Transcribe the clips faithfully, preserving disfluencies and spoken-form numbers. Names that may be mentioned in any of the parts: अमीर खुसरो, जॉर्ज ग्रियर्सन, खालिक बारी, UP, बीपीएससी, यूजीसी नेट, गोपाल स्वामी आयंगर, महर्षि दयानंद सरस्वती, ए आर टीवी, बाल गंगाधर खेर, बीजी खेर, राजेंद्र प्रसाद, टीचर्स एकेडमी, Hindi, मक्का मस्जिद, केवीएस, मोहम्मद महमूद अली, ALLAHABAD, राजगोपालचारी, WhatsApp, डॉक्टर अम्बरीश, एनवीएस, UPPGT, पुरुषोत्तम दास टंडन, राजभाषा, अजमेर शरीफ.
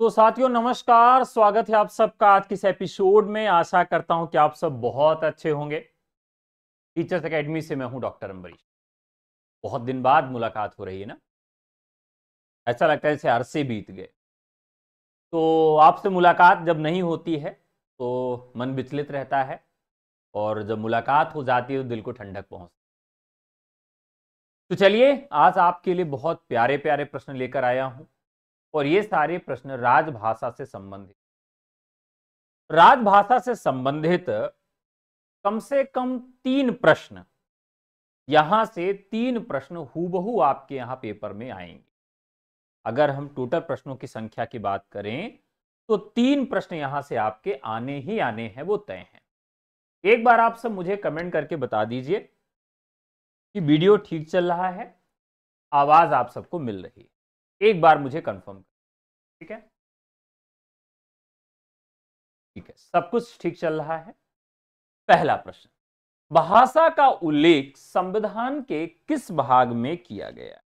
तो साथियों नमस्कार, स्वागत है आप सबका आज के इस एपिसोड में। आशा करता हूं कि आप सब बहुत अच्छे होंगे। टीचर्स एकेडमी से मैं हूं डॉक्टर अम्बरीश। बहुत दिन बाद मुलाकात हो रही है ना, ऐसा लगता है जैसे अरसे बीत गए। तो आपसे मुलाकात जब नहीं होती है तो मन विचलित रहता है, और जब मुलाकात हो जाती है तो दिल को ठंडक पहुंचती है। तो चलिए, आज आपके लिए बहुत प्यारे प्यारे प्रश्न लेकर आया हूँ, और ये सारे प्रश्न राजभाषा से संबंधित राजभाषा से संबंधित कम से कम तीन प्रश्न यहां से तीन प्रश्न हूबहू आपके यहां पेपर में आएंगे। अगर हम टोटल प्रश्नों की संख्या की बात करें तो तीन प्रश्न यहां से आपके आने ही आने हैं, वो तय हैं। एक बार आप सब मुझे कमेंट करके बता दीजिए कि वीडियो ठीक चल रहा है, आवाज आप सबको मिल रही है। एक बार मुझे कंफर्म कर, ठीक है ठीक है सब कुछ ठीक चल रहा है। पहला प्रश्न, भाषा का उल्लेख संविधान के किस भाग में किया गया है?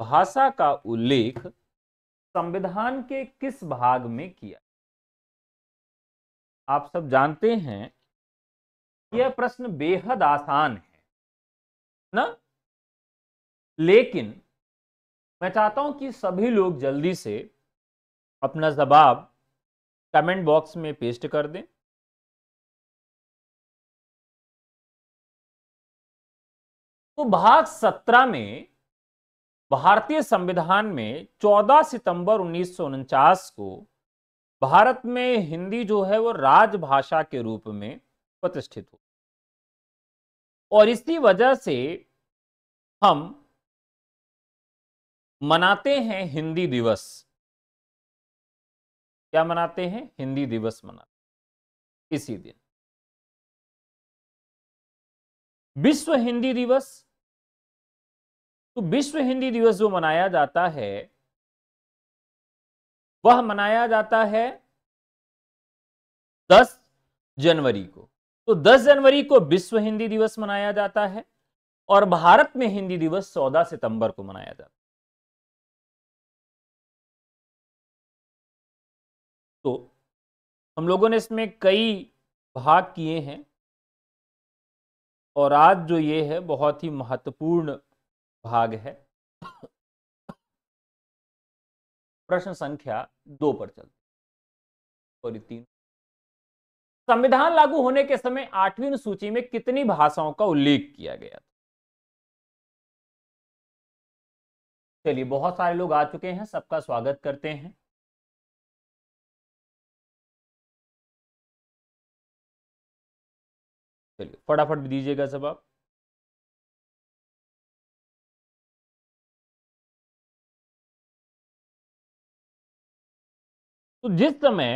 भाषा का उल्लेख संविधान के किस भाग में किया गया? आप सब जानते हैं यह प्रश्न बेहद आसान है ना, लेकिन मैं चाहता हूं कि सभी लोग जल्दी से अपना जवाब कमेंट बॉक्स में पेस्ट कर दें। तो भाग सत्रह में भारतीय संविधान में चौदह सितंबर उन्नीस सौ उनचास को भारत में हिंदी जो है वो राजभाषा के रूप में प्रतिष्ठित हो, और इसी वजह से हम मनाते हैं हिंदी दिवस। क्या मनाते हैं? हिंदी दिवस मनाते हैं इसी दिन। विश्व हिंदी दिवस, तो विश्व हिंदी दिवस जो मनाया जाता है वह मनाया जाता है दस जनवरी को। तो दस जनवरी को विश्व हिंदी दिवस मनाया जाता है, और भारत में हिंदी दिवस चौदह सितंबर को मनाया जाता है। तो हम लोगों ने इसमें कई भाग किए हैं, और आज जो ये है बहुत ही महत्वपूर्ण भाग है। प्रश्न संख्या दो पर चलते हैं। तीन, संविधान लागू होने के समय आठवीं अनुसूची में कितनी भाषाओं का उल्लेख किया गया था? चलिए, बहुत सारे लोग आ चुके हैं, सबका स्वागत करते हैं। चलिए फटाफट दीजिएगा जवाब। तो जिस समय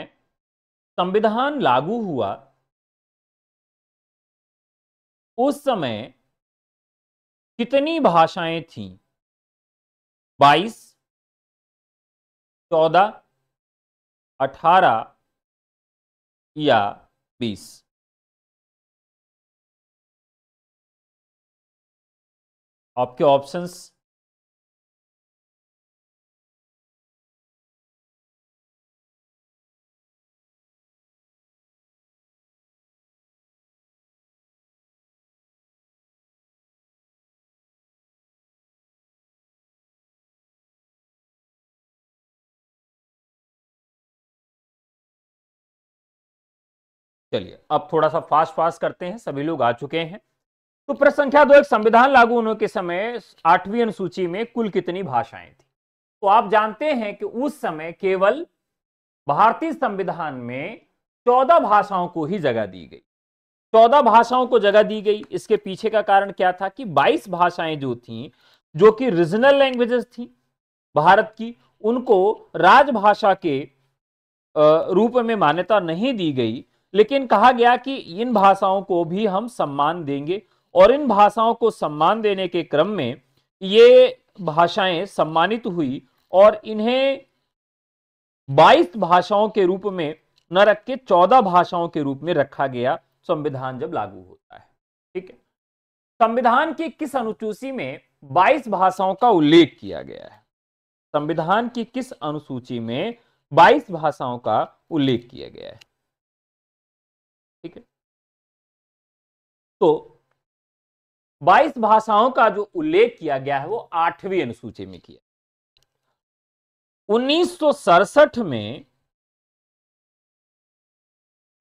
संविधान लागू हुआ उस समय कितनी भाषाएं थीं? बाईस, चौदह, अठारह या बीस? आपके ऑप्शंस चलिए अब थोड़ा सा फास्ट फास्ट करते हैं, सभी लोग आ चुके हैं। तो प्रश्न संख्या दो, एक संविधान लागू होने के समय आठवीं अनुसूची में कुल कितनी भाषाएं थी? तो आप जानते हैं कि उस समय केवल भारतीय संविधान में चौदह भाषाओं को ही जगह दी गई। चौदह भाषाओं को जगह दी गई, इसके पीछे का कारण क्या था कि बाईस भाषाएं जो थी, जो कि रीजनल लैंग्वेजेस थी भारत की, उनको राजभाषा के रूप में मान्यता नहीं दी गई, लेकिन कहा गया कि इन भाषाओं को भी हम सम्मान देंगे, और इन भाषाओं को सम्मान देने के क्रम में ये भाषाएं सम्मानित हुई, और इन्हें बाईस भाषाओं के रूप में न रख के चौदह भाषाओं के रूप में रखा गया संविधान जब लागू होता है। ठीक है, संविधान की किस अनुसूची में बाईस भाषाओं का उल्लेख किया गया है? संविधान की किस अनुसूची में बाईस भाषाओं का उल्लेख किया गया है। ठीक है, तो बाईस भाषाओं का जो उल्लेख किया गया है वो आठवीं अनुसूची में किया। उन्नीस सौ सड़सठ में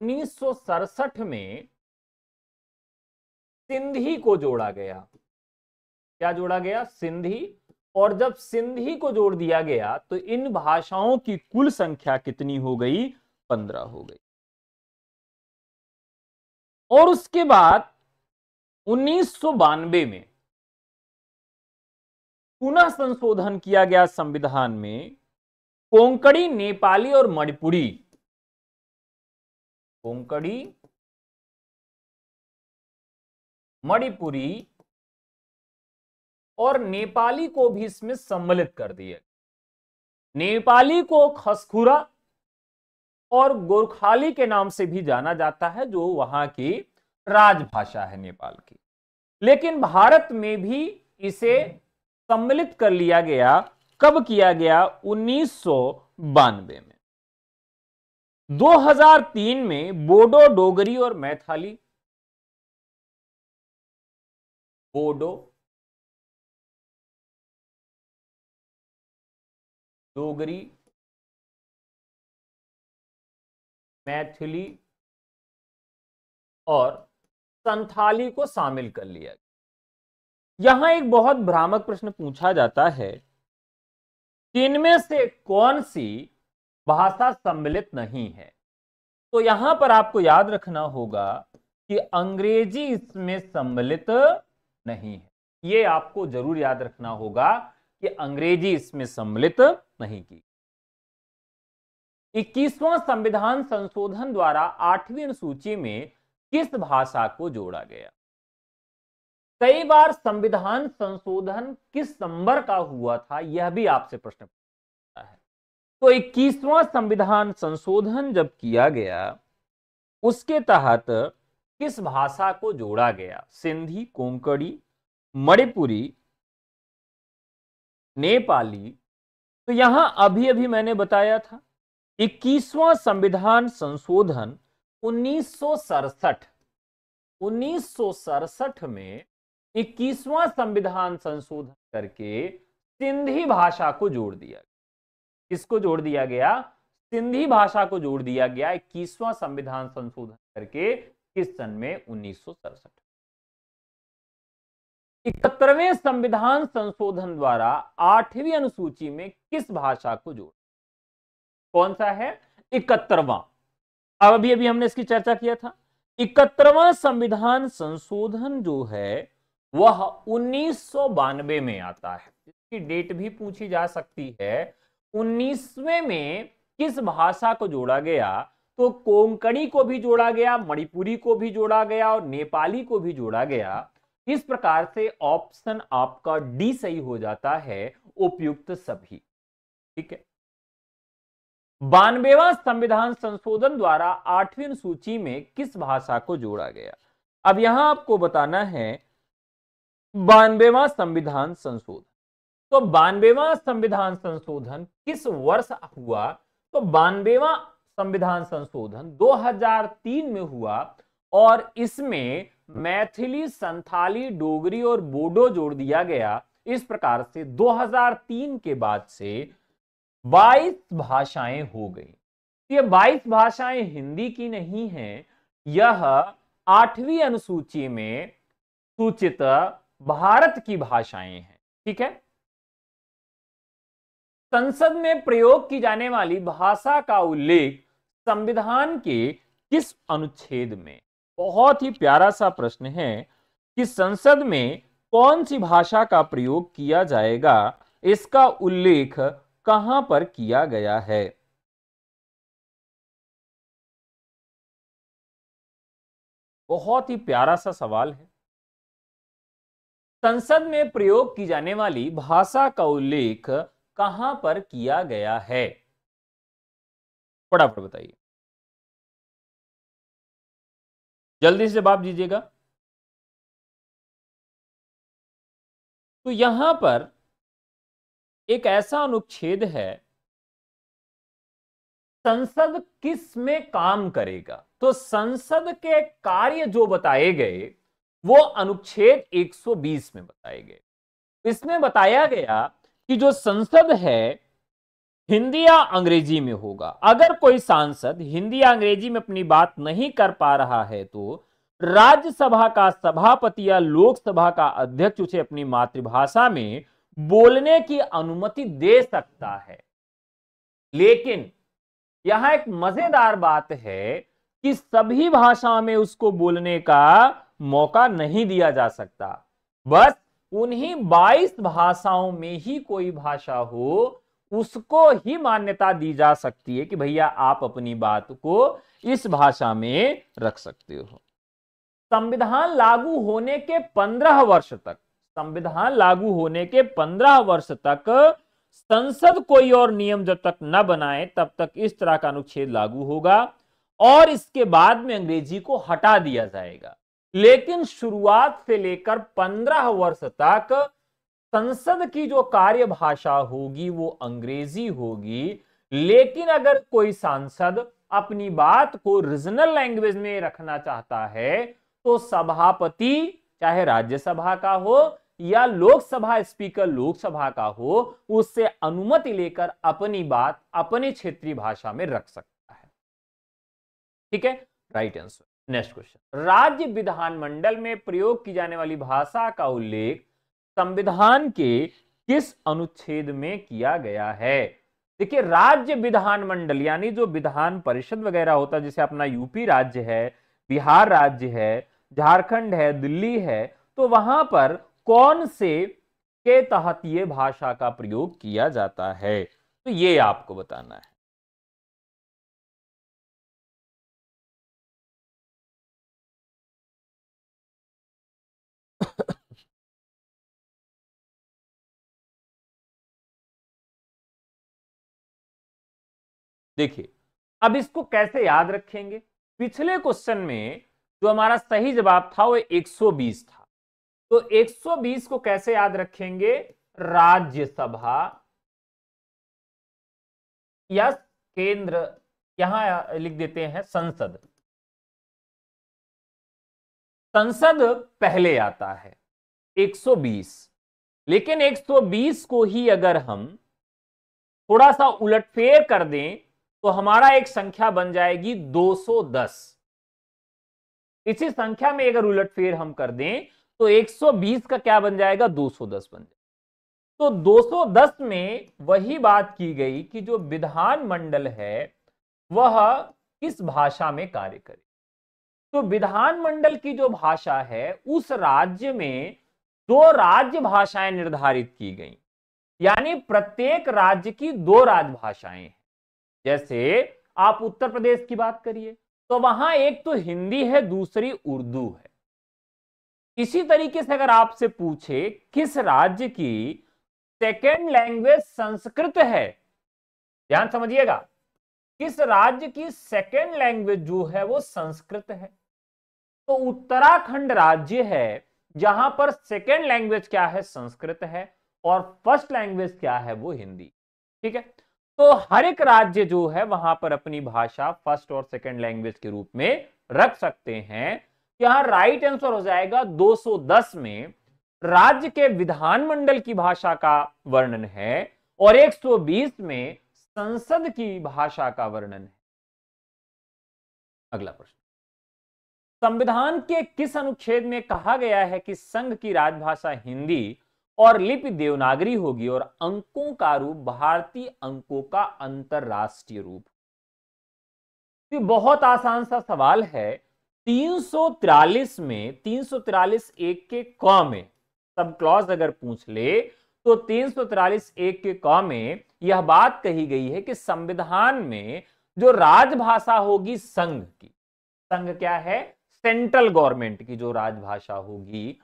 उन्नीस सौ सड़सठ में सिंधी को जोड़ा गया। क्या जोड़ा गया? सिंधी। और जब सिंधी को जोड़ दिया गया तो इन भाषाओं की कुल संख्या कितनी हो गई? पंद्रह हो गई। और उसके बाद उन्नीस सौ बानवे में पुनः संशोधन किया गया संविधान में। कोंकणी, नेपाली और मणिपुरी, कोंकणी, मणिपुरी और नेपाली को भी इसमें सम्मिलित कर दिया। नेपाली को खसखुरा और गोरखाली के नाम से भी जाना जाता है, जो वहां की राजभाषा है नेपाल की। लेकिन भारत में भी इसे सम्मिलित कर लिया गया। कब किया गया? उन्नीस सौ बानवे में। दो हज़ार तीन में बोडो, डोगरी और मैथाली, बोडो, डोगरी, मैथिली और संथाली को शामिल कर लिया गया। यहां एक बहुत भ्रामक प्रश्न पूछा जाता है कि इनमें से कौन सी भाषा सम्मिलित नहीं है। तो यहां पर आपको याद रखना होगा कि अंग्रेजी इसमें सम्मिलित नहीं है। ये आपको जरूर याद रखना होगा कि अंग्रेजी इसमें सम्मिलित नहीं की। इक्कीसवां संविधान संशोधन द्वारा आठवीं अनुसूची में किस भाषा को जोड़ा गया? कई बार संविधान संशोधन किस नंबर का हुआ था, यह भी आपसे प्रश्न पूछा है। तो इक्कीसवां संविधान संशोधन जब किया गया उसके तहत किस भाषा को जोड़ा गया? सिंधी, कोंकणी, मणिपुरी, नेपाली। तो यहां अभी अभी मैंने बताया था इक्कीसवां संविधान संशोधन उन्नीस सौ सड़सठ उन्नीस सौ सड़सठ में इक्कीसवां संविधान संशोधन करके सिंधी भाषा को जोड़ दिया। किसको जोड़ दिया गया? सिंधी भाषा को जोड़ दिया गया इक्कीसवां संविधान संशोधन करके। किस सन में? उन्नीस सौ सड़सठ। इकहत्तरवें संविधान संशोधन द्वारा आठवीं अनुसूची में किस भाषा को जोड़ा? कौन सा है? इकहत्तरवां। अब अभी अभी हमने इसकी चर्चा किया था। इकहत्तरवां संविधान संशोधन जो है वह उन्नीस सौ बानवे में आता है। इसकी डेट भी पूछी जा सकती है। उन्नीसवें में किस भाषा को जोड़ा गया? तो कोंकणी को भी जोड़ा गया, मणिपुरी को भी जोड़ा गया और नेपाली को भी जोड़ा गया। इस प्रकार से ऑप्शन आपका डी सही हो जाता है, उपयुक्त सभी। ठीक है, बानवेवां संविधान संशोधन द्वारा आठवीं अनुसूची में किस भाषा को जोड़ा गया? अब यहां आपको बताना है बानवेवां संविधान संशोधन। तो बानवेवां संविधान संशोधन किस वर्ष हुआ? तो बानवेवां संविधान संशोधन दो हज़ार तीन में हुआ और इसमें मैथिली, संथाली, डोगरी और बोडो जोड़ दिया गया। इस प्रकार से दो हज़ार तीन के बाद से बाईस भाषाएं हो गई। ये बाईस भाषाएं हिंदी की नहीं हैं। यह आठवीं अनुसूची में सूचित भारत की भाषाएं हैं। ठीक है, संसद में प्रयोग की जाने वाली भाषा का उल्लेख संविधान के किस अनुच्छेद में? बहुत ही प्यारा सा प्रश्न है कि संसद में कौन सी भाषा का प्रयोग किया जाएगा, इसका उल्लेख कहां पर किया गया है? बहुत ही प्यारा सा सवाल है। संसद में प्रयोग की जाने वाली भाषा का उल्लेख कहां पर किया गया है? फटाफट बताइए, जल्दी से जवाब दीजिएगा। तो यहां पर एक ऐसा अनुच्छेद है संसद किस में काम करेगा, तो संसद के कार्य जो बताए गए वो अनुच्छेद एक सौ बीस में बताए गए। इसमें बताया गया कि जो संसद है हिंदी या अंग्रेजी में होगा। अगर कोई सांसद हिंदी या अंग्रेजी में अपनी बात नहीं कर पा रहा है तो राज्यसभा का सभापति या लोकसभा का अध्यक्ष उसे अपनी मातृभाषा में बोलने की अनुमति दे सकता है। लेकिन यहां एक मजेदार बात है कि सभी भाषाओं में उसको बोलने का मौका नहीं दिया जा सकता, बस उन्हीं बाईस भाषाओं में ही कोई भाषा हो उसको ही मान्यता दी जा सकती है कि भैया आप अपनी बात को इस भाषा में रख सकते हो। संविधान लागू होने के पंद्रह वर्ष तक संविधान लागू होने के पंद्रह वर्ष तक संसद कोई और नियम जब तक न बनाए तब तक इस तरह का अनुच्छेद लागू होगा और इसके बाद में अंग्रेजी को हटा दिया जाएगा। लेकिन शुरुआत से लेकर पंद्रह वर्ष तक संसद की जो कार्य भाषा होगी वो अंग्रेजी होगी। लेकिन अगर कोई सांसद अपनी बात को रीजनल लैंग्वेज में रखना चाहता है तो सभापति चाहे राज्यसभा का हो या लोकसभा स्पीकर लोकसभा का हो उससे अनुमति लेकर अपनी बात अपनी क्षेत्रीय भाषा में रख सकता है। ठीक है, राइट आंसर। नेक्स्ट क्वेश्चन, राज्य विधानमंडल में प्रयोग की जाने वाली भाषा का उल्लेख संविधान के किस अनुच्छेद में किया गया है। देखिए, राज्य विधानमंडल यानी जो विधान परिषद वगैरह होता है, जैसे अपना यूपी राज्य है, बिहार राज्य है, झारखंड है, दिल्ली है, तो वहां पर कौन से के तहत ये भाषा का प्रयोग किया जाता है, तो ये आपको बताना है। देखिए, अब इसको कैसे याद रखेंगे। पिछले क्वेश्चन में जो हमारा सही जवाब था वो एक सौ बीस था, तो एक सौ बीस को कैसे याद रखेंगे, राज्यसभा या केंद्र, यहां लिख देते हैं संसद। संसद पहले आता है एक सौ बीस, लेकिन एक सौ बीस को ही अगर हम थोड़ा सा उलटफेर कर दें तो हमारा एक संख्या बन जाएगी दो सौ दस। इसी संख्या में अगर उलटफेर हम कर दें तो एक सौ बीस का क्या बन जाएगा, दो सौ दस बन जाएगा। तो दो सौ दस में वही बात की गई कि जो विधानमंडल है वह किस भाषा में कार्य करे। तो विधानमंडल की जो भाषा है उस राज्य में दो राज्य भाषाएं निर्धारित की गई, यानी प्रत्येक राज्य की दो राजभाषाएं हैं। जैसे आप उत्तर प्रदेश की बात करिए तो वहां एक तो हिंदी है, दूसरी उर्दू है। इसी तरीके से अगर आपसे पूछे किस राज्य की सेकेंड लैंग्वेज संस्कृत है, ध्यान समझिएगा, किस राज्य की सेकेंड लैंग्वेज जो है वो संस्कृत है, तो उत्तराखंड राज्य है जहां पर सेकेंड लैंग्वेज क्या है, संस्कृत है, और फर्स्ट लैंग्वेज क्या है, वो हिंदी। ठीक है, तो हर एक राज्य जो है वहां पर अपनी भाषा फर्स्ट और सेकंड लैंग्वेज के रूप में रख सकते हैं। यहां राइट आंसर हो जाएगा दो सौ दस में राज्य के विधानमंडल की भाषा का वर्णन है और एक सौ बीस में संसद की भाषा का वर्णन है। अगला प्रश्न, संविधान के किस अनुच्छेद में कहा गया है कि संघ की राजभाषा हिंदी और लिपि देवनागरी होगी और अंकों का रूप भारतीय अंकों का अंतरराष्ट्रीय रूप। तो बहुत आसान सा सवाल है, तीन सौ तैंतालीस में तीन सौ तैंतालीस एक के क में सब क्लॉज अगर पूछ ले तो तीन सौ तैंतालीस एक के क में यह बात कही गई है कि संविधान में जो राजभाषा होगी संघ की, संघ क्या है, सेंट्रल गवर्नमेंट की जो राजभाषा होगी,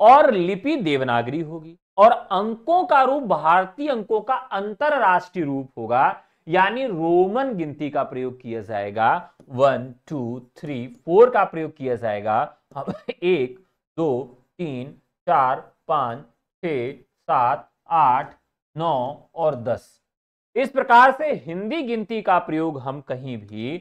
और लिपि देवनागरी होगी और अंकों का रूप भारतीय अंकों का अंतरराष्ट्रीय रूप होगा, यानी रोमन गिनती का प्रयोग किया जाएगा, वन टू थ्री फोर का प्रयोग किया जाएगा, हम एक दो तीन चार पांच छ सात आठ नौ और दस इस प्रकार से हिंदी गिनती का प्रयोग हम कहीं भी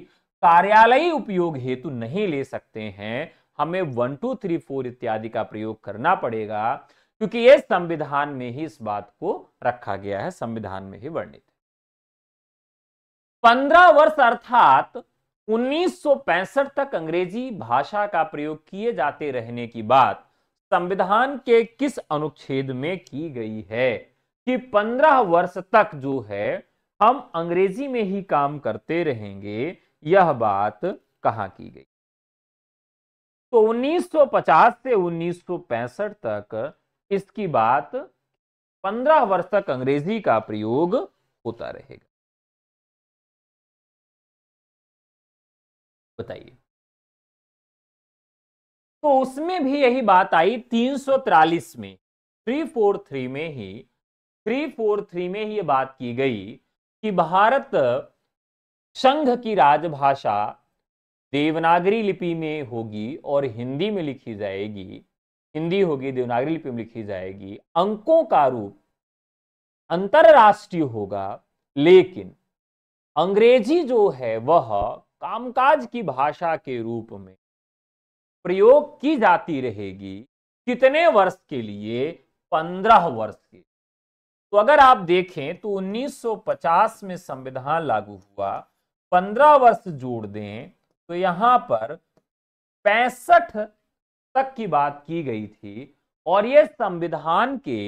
कार्यालयी उपयोग हेतु नहीं ले सकते हैं, हमें वन टू थ्री फोर इत्यादि का प्रयोग करना पड़ेगा, क्योंकि ये संविधान में ही इस बात को रखा गया है, संविधान में ही वर्णित। पंद्रह वर्ष अर्थात उन्नीस सौ पैंसठ तक अंग्रेजी भाषा का प्रयोग किए जाते रहने की बात संविधान के किस अनुच्छेद में की गई है कि पंद्रह वर्ष तक जो है हम अंग्रेजी में ही काम करते रहेंगे, यह बात कहां की गई? तो उन्नीस सौ पचास से उन्नीस सौ पैंसठ तक इसकी बात पंद्रह वर्ष तक अंग्रेजी का प्रयोग होता रहेगा। बताइए, तो उसमें भी यही बात आई। तीन सौ तैंतालीस में तीन सौ तैंतालीस में ही तीन सौ तैंतालीस में ही ये बात की गई कि भारत संघ की राजभाषा देवनागरी लिपि में होगी और हिंदी में लिखी जाएगी, हिंदी होगी देवनागरी लिपि में लिखी जाएगी, अंकों का रूप अंतरराष्ट्रीय होगा, लेकिन अंग्रेजी जो है वह कामकाज की भाषा के रूप में प्रयोग की जाती रहेगी। कितने वर्ष के लिए? पंद्रह वर्ष के। तो अगर आप देखें तो उन्नीस सौ पचास में संविधान लागू हुआ, पंद्रह वर्ष जोड़ दें तो यहां पर पैंसठ तक की बात की गई थी और यह संविधान के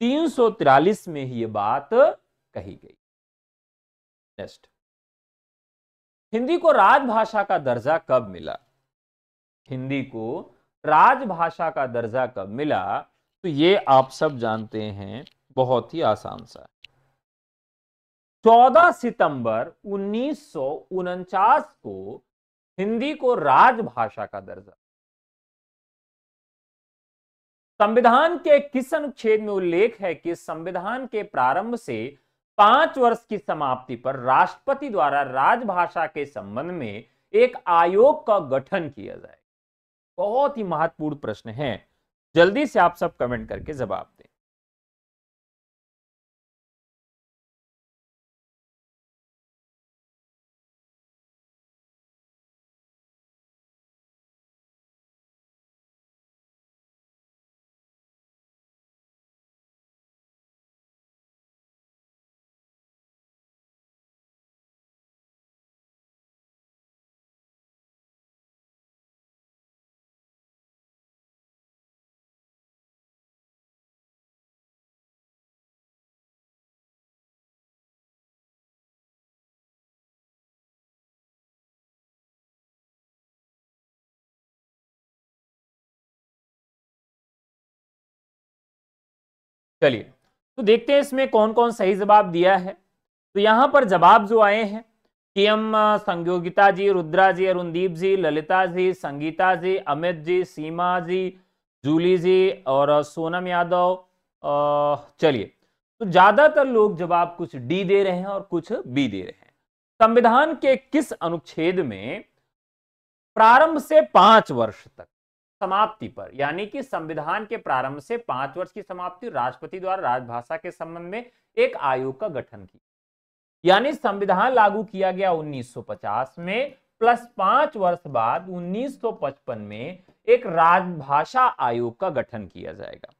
तीन सौ तैंतालीस में ही ये बात कही गई। नेक्स्ट, हिंदी को राजभाषा का दर्जा कब मिला? हिंदी को राजभाषा का दर्जा कब मिला? तो ये आप सब जानते हैं, बहुत ही आसान सा। चौदह सितंबर उन्नीस सौ उनचास को हिंदी को राजभाषा का दर्जा संविधान के किस अनुच्छेद में उल्लेख है कि संविधान के प्रारंभ से पांच वर्ष की समाप्ति पर राष्ट्रपति द्वारा राजभाषा के संबंध में एक आयोग का गठन किया जाए? बहुत ही महत्वपूर्ण प्रश्न है, जल्दी से आप सब कमेंट करके जवाब दें। चलिए तो देखते हैं इसमें कौन कौन सही जवाब दिया है। तो यहाँ पर जवाब जो आए हैं कि हम संयोगिता जी, रुद्रा जी, अरुणदीप जी, ललिता जी, संगीता जी, अमित जी, सीमा जी, जूली जी और सोनम यादव। चलिए तो ज्यादातर लोग जवाब कुछ डी दे रहे हैं और कुछ बी दे रहे हैं। संविधान के किस अनुच्छेद में प्रारंभ से पांच वर्ष तक समाप्ति पर, यानी कि संविधान के प्रारंभ से पांच वर्ष की समाप्ति, राष्ट्रपति द्वारा राजभाषा के संबंध में एक आयोग का गठन किया, यानी संविधान लागू किया गया उन्नीस सौ पचास में प्लस पांच वर्ष बाद उन्नीस सौ पचपन में एक राजभाषा आयोग का गठन किया जाएगा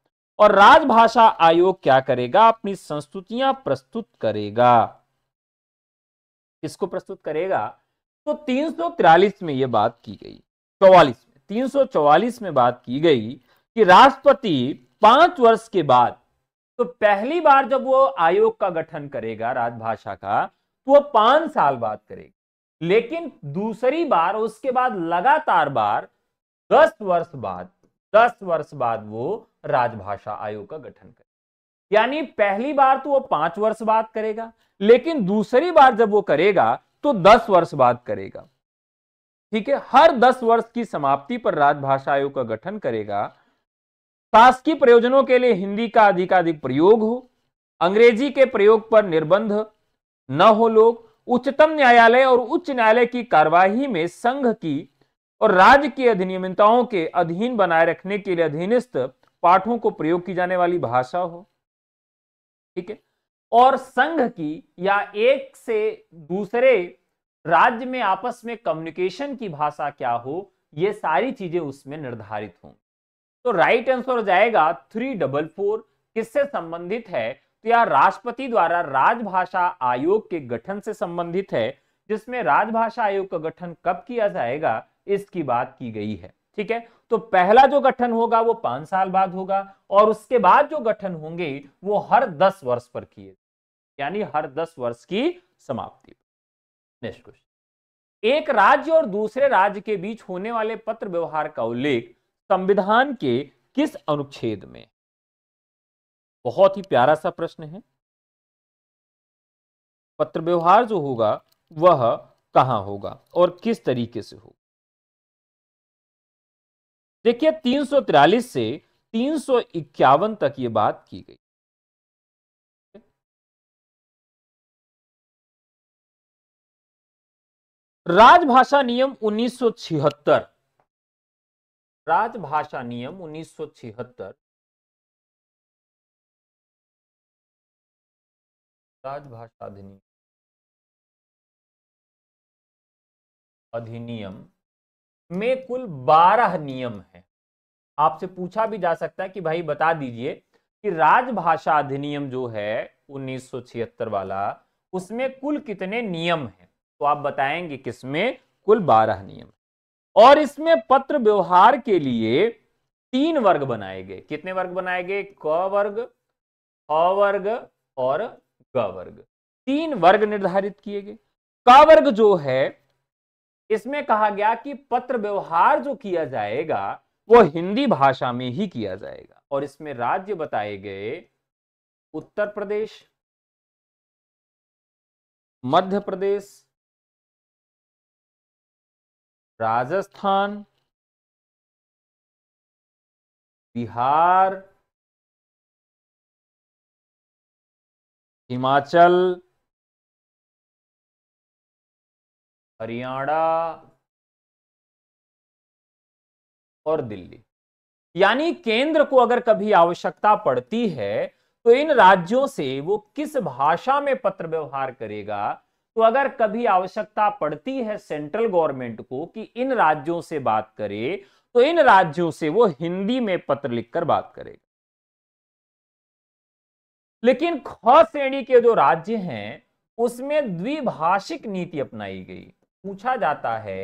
और राजभाषा आयोग क्या करेगा? अपनी संस्तुतियां प्रस्तुत करेगा। किसको प्रस्तुत करेगा? तो तीन सौ तिरालीस में यह बात की गई, चौवालीस तीन सौ चौवालीस में बात की गई कि राष्ट्रपति पांच वर्ष के बाद, तो पहली बार जब वो आयोग का गठन करेगा राजभाषा का तो वो पांच साल बाद करेगा, लेकिन दूसरी बार उसके बाद लगातार बार दस वर्ष बाद दस वर्ष बाद वो राजभाषा आयोग का गठन करेगा। यानी पहली बार तो वो पांच वर्ष बाद करेगा, लेकिन दूसरी बार जब वो करेगा तो दस वर्ष बाद करेगा। ठीक है, हर दस वर्ष की समाप्ति पर राजभाषा आयोग का गठन करेगा। शासकीय प्रयोजनों के लिए हिंदी का अधिकाधिक प्रयोग हो, अंग्रेजी के प्रयोग पर निर्बंध न हो, लोग उच्चतम न्यायालय और उच्च न्यायालय की कार्यवाही में संघ की और राज्य की अधिनियमिताओं के अधीन बनाए रखने के लिए अधीनस्थ पाठों को प्रयोग की जाने वाली भाषा हो। ठीक है, और संघ की या एक से दूसरे राज्य में आपस में कम्युनिकेशन की भाषा क्या हो, ये सारी चीजें उसमें निर्धारित हों। तो राइट आंसर हो जाएगा थ्री डबल फोर। किससे संबंधित है तो यह राष्ट्रपति द्वारा राजभाषा आयोग के गठन से संबंधित है, जिसमें राजभाषा आयोग का गठन कब किया जाएगा इसकी बात की गई है। ठीक है, तो पहला जो गठन होगा वो पांच साल बाद होगा और उसके बाद जो गठन होंगे वो हर दस वर्ष पर किए, यानी हर दस वर्ष की समाप्ति। नेक्स्ट क्वेश्चन, एक राज्य और दूसरे राज्य के बीच होने वाले पत्र व्यवहार का उल्लेख संविधान के किस अनुच्छेद में? बहुत ही प्यारा सा प्रश्न है। पत्र व्यवहार जो होगा वह कहां होगा और किस तरीके से होगा? देखिए तीन सौ तैंतालीस से तीन सौ इक्यावन तक ये बात की गई। राजभाषा नियम उन्नीस सौ छिहत्तर, राजभाषा नियम उन्नीस सौ छिहत्तर, राजभाषा अधिनियम अधिनियम में कुल बारह नियम हैं। आपसे पूछा भी जा सकता है कि भाई बता दीजिए कि राजभाषा अधिनियम जो है उन्नीस सौ छिहत्तर वाला, उसमें कुल कितने नियम हैं? तो आप बताएंगे किसमें कुल बारह नियम, और इसमें पत्र व्यवहार के लिए तीन वर्ग बनाए गए। कितने वर्ग बनाए गए? क वर्ग, अ वर्ग और ग वर्ग, तीन वर्ग निर्धारित किए गए। क वर्ग जो है इसमें कहा गया कि पत्र व्यवहार जो किया जाएगा वो हिंदी भाषा में ही किया जाएगा, और इसमें राज्य बताए गए उत्तर प्रदेश, मध्य प्रदेश, राजस्थान, बिहार, हिमाचल, हरियाणा और दिल्ली। यानी केंद्र को अगर कभी आवश्यकता पड़ती है तो इन राज्यों से वो किस भाषा में पत्र व्यवहार करेगा। तो अगर कभी आवश्यकता पड़ती है सेंट्रल गवर्नमेंट को कि इन राज्यों से बात करे, तो इन राज्यों से वो हिंदी में पत्र लिखकर बात करेगा। लेकिन ख श्रेणी के जो राज्य हैं उसमें द्विभाषिक नीति अपनाई गई। पूछा जाता है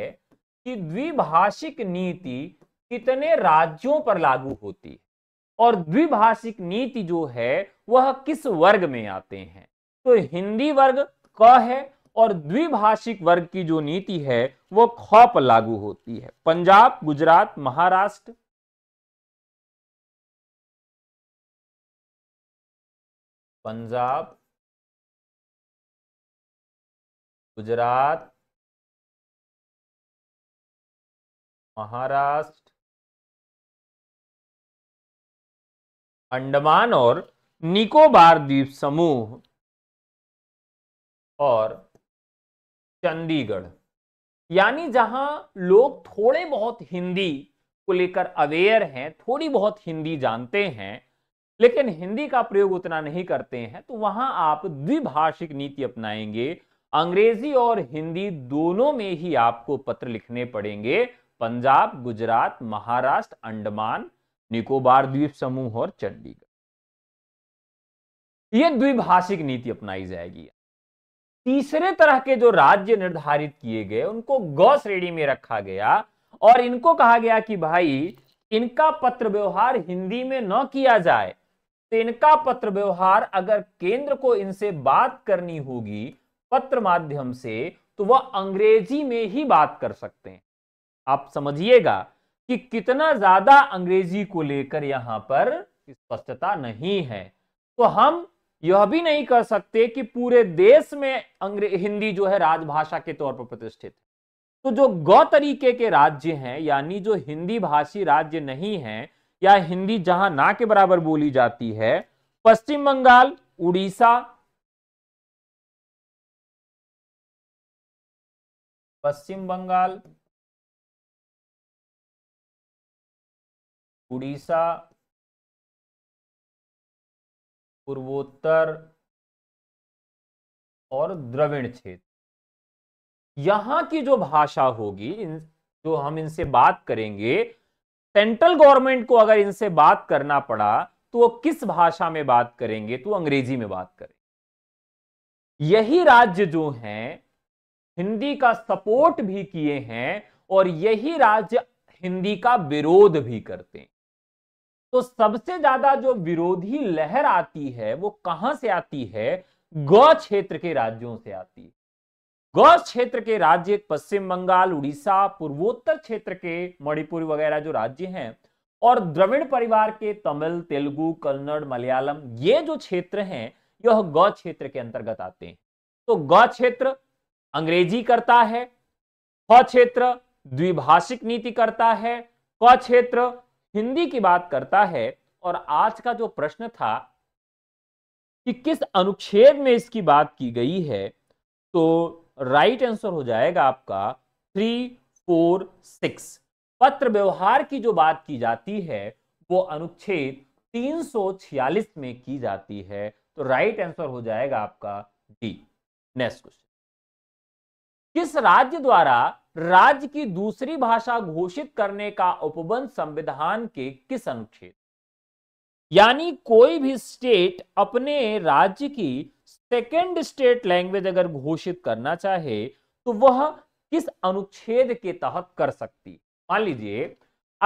कि द्विभाषिक नीति कितने राज्यों पर लागू होती है और द्विभाषिक नीति जो है वह किस वर्ग में आते हैं। तो हिंदी वर्ग क है और द्विभाषिक वर्ग की जो नीति है वो ख पर लागू होती है। पंजाब, गुजरात, महाराष्ट्र, पंजाब, गुजरात, महाराष्ट्र, अंडमान और निकोबार द्वीप समूह और चंडीगढ़। यानी जहां लोग थोड़े बहुत हिंदी को लेकर अवेयर हैं, थोड़ी बहुत हिंदी जानते हैं लेकिन हिंदी का प्रयोग उतना नहीं करते हैं, तो वहां आप द्विभाषिक नीति अपनाएंगे। अंग्रेजी और हिंदी दोनों में ही आपको पत्र लिखने पड़ेंगे। पंजाब, गुजरात, महाराष्ट्र, अंडमान निकोबार द्वीप समूह और चंडीगढ़, यह द्विभाषिक नीति अपनाई जाएगी। तीसरे तरह के जो राज्य निर्धारित किए गए उनको ग श्रेणी में रखा गया और इनको कहा गया कि भाई इनका पत्र व्यवहार हिंदी में न किया जाए। तो इनका पत्र व्यवहार अगर केंद्र को इनसे बात करनी होगी पत्र माध्यम से, तो वह अंग्रेजी में ही बात कर सकते हैं। आप समझिएगा कि कितना ज्यादा अंग्रेजी को लेकर यहां पर स्पष्टता नहीं है। तो हम यह भी नहीं कर सकते कि पूरे देश में अंग्रेजी हिंदी जो है राजभाषा के तौर पर प्रतिष्ठित है। तो जो ग तरीके के राज्य हैं, यानी जो हिंदी भाषी राज्य नहीं हैं या हिंदी जहां ना के बराबर बोली जाती है, पश्चिम बंगाल, उड़ीसा, पश्चिम बंगाल, उड़ीसा, पूर्वोत्तर और द्रविड़ क्षेत्र। यहां की जो भाषा होगी, जो हम इनसे बात करेंगे, सेंट्रल गवर्नमेंट को अगर इनसे बात करना पड़ा तो वो किस भाषा में बात करेंगे, तो अंग्रेजी में बात करेंगे। यही राज्य जो हैं हिंदी का सपोर्ट भी किए हैं और यही राज्य हिंदी का विरोध भी करते हैं। तो सबसे ज्यादा जो विरोधी लहर आती है वो कहां से आती है? गौ क्षेत्र के राज्यों से आती है। गौ क्षेत्र के राज्य पश्चिम बंगाल, उड़ीसा, पूर्वोत्तर क्षेत्र के मणिपुर वगैरह जो राज्य हैं, और द्रविड़ परिवार के तमिल, तेलुगु, कन्नड़, मलयालम, ये जो क्षेत्र हैं यह गौ क्षेत्र के अंतर्गत आते हैं। तो गौ क्षेत्र अंग्रेजी करता है, ख क्षेत्र द्विभाषिक नीति करता है, क क्षेत्र हिंदी की बात करता है। और आज का जो प्रश्न था कि किस अनुच्छेद में इसकी बात की गई है, तो राइट आंसर हो जाएगा आपका थ्री फोर सिक्स। पत्र व्यवहार की जो बात की जाती है वो अनुच्छेद तीन सौ छियालीस में की जाती है। तो राइट आंसर हो जाएगा आपका डी। नेक्स्ट क्वेश्चन, किस राज्य द्वारा राज्य की दूसरी भाषा घोषित करने का उपबंध संविधान के किस अनुच्छेद? यानी कोई भी स्टेट अपने राज्य की सेकेंड स्टेट लैंग्वेज अगर घोषित करना चाहे तो वह किस अनुच्छेद के तहत कर सकती? मान लीजिए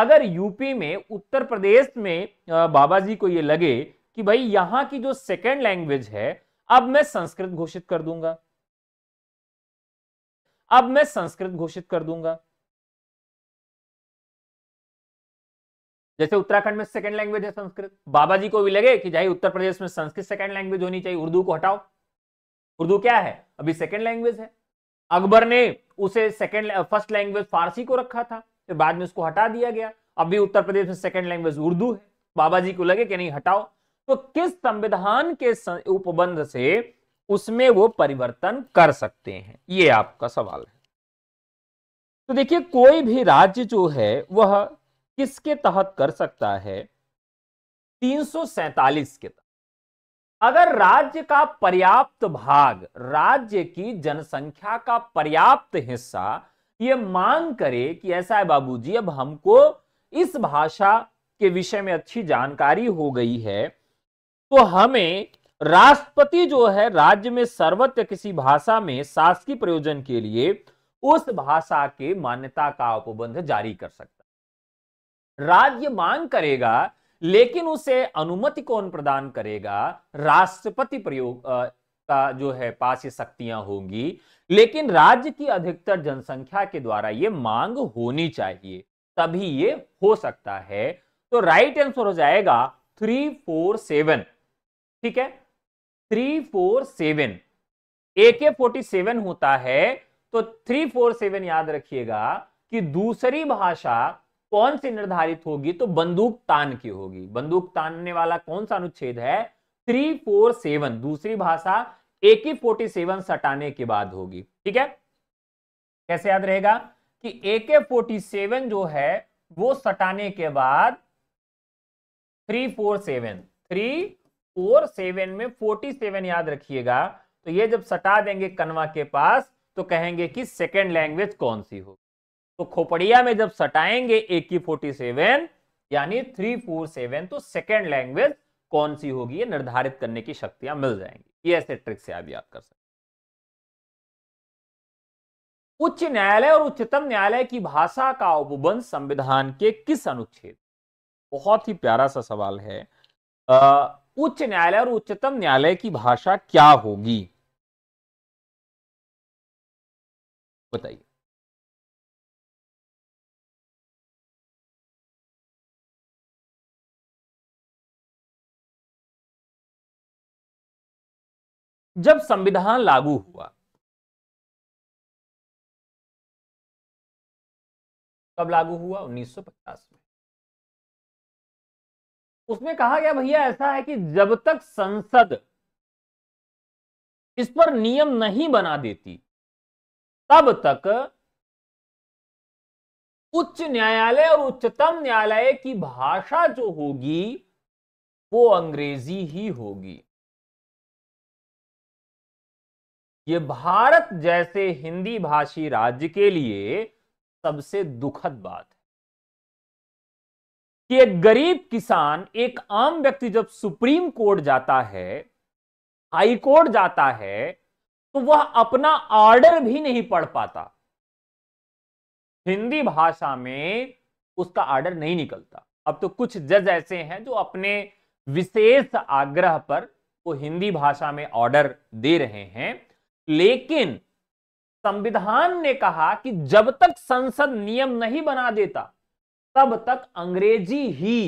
अगर यूपी में, उत्तर प्रदेश में बाबा जी को ये लगे कि भाई यहाँ की जो सेकेंड लैंग्वेज है अब मैं संस्कृत घोषित कर दूंगा, अब मैं संस्कृत घोषित कर दूंगा। जैसे उत्तराखंड में सेकंड लैंग्वेज है संस्कृत, बाबा जी को भी लगे कि जाइए उत्तर प्रदेश में संस्कृत सेकंड लैंग्वेज होनी चाहिए, उर्दू को हटाओ, उर्दू क्या है अभी सेकंड लैंग्वेज है। अकबर ने उसे सेकंड फर्स्ट लैंग्वेज फारसी को रखा था, फिर बाद में उसको हटा दिया गया, अभी उत्तर प्रदेश में सेकंड लैंग्वेज उर्दू है। बाबा जी को लगे कि नहीं हटाओ, तो किस संविधान के उपबंध से उसमें वो परिवर्तन कर सकते हैं, ये आपका सवाल है। तो देखिए कोई भी राज्य जो है वह किसके तहत कर सकता है? तीन सौ सैतालीस के तहत। अगर राज्य का पर्याप्त भाग, राज्य की जनसंख्या का पर्याप्त हिस्सा ये मांग करे कि ऐसा है बाबूजी, अब हमको इस भाषा के विषय में अच्छी जानकारी हो गई है, तो हमें राष्ट्रपति जो है राज्य में सर्वत्र किसी भाषा में शासकीय प्रयोजन के लिए उस भाषा के मान्यता का उपबंध जारी कर सकता है। राज्य मांग करेगा लेकिन उसे अनुमति कौन प्रदान करेगा? राष्ट्रपति प्रयोग का जो है पास ये शक्तियां होंगी, लेकिन राज्य की अधिकतर जनसंख्या के द्वारा ये मांग होनी चाहिए, तभी ये हो सकता है। तो राइट आंसर हो जाएगा थ्री फोर सेवन। ठीक है, थ्री फोर सेवन, ए के फोर्टी सेवन होता है, तो थ्री फोर सेवन याद रखिएगा कि दूसरी भाषा कौन सी निर्धारित होगी, तो बंदूक तान की होगी। बंदूक तानने वाला कौन सा अनुच्छेद है? Three four seven. दूसरी भाषा ए के फोर्टी सेवन सटाने के बाद होगी। ठीक है, कैसे याद रहेगा कि ए के फोर्टी सेवन जो है वो सटाने के बाद three four seven three four seven में फोर्टी सेवन याद रखिएगा। तो ये जब सटा देंगे कनवा के पास तो कहेंगे कि सेकंड लैंग्वेज कौन सी हो, तो खोपड़िया में जब सटाएंगे ए की फोर्टी सेवन यानी थ्री फोर सेवन, तो सेकंड लैंग्वेज कौन सी होगी ये निर्धारित करने की शक्तियां मिल जाएंगी। ये ऐसे ट्रिक से आप याद कर सकते। उच्च न्यायालय और उच्चतम न्यायालय की भाषा का उपबंध संविधान के किस अनुच्छेद? बहुत ही प्यारा सा सवाल है। आ, उच्च न्यायालय और उच्चतम न्यायालय की भाषा क्या होगी बताइए। जब संविधान लागू हुआ, कब लागू हुआ? उन्नीस सौ पचास में। उसमें कहा गया भैया ऐसा है कि जब तक संसद इस पर नियम नहीं बना देती तब तक उच्च न्यायालय और उच्चतम न्यायालय की भाषा जो होगी वो अंग्रेजी ही होगी। ये भारत जैसे हिंदी भाषी राज्य के लिए सबसे दुखद बात है कि एक गरीब किसान, एक आम व्यक्ति जब सुप्रीम कोर्ट जाता है, हाई कोर्ट जाता है, तो वह अपना ऑर्डर भी नहीं पढ़ पाता। हिंदी भाषा में उसका ऑर्डर नहीं निकलता। अब तो कुछ जज ऐसे हैं जो अपने विशेष आग्रह पर वो हिंदी भाषा में ऑर्डर दे रहे हैं, लेकिन संविधान ने कहा कि जब तक संसद नियम नहीं बना देता तब तक अंग्रेजी ही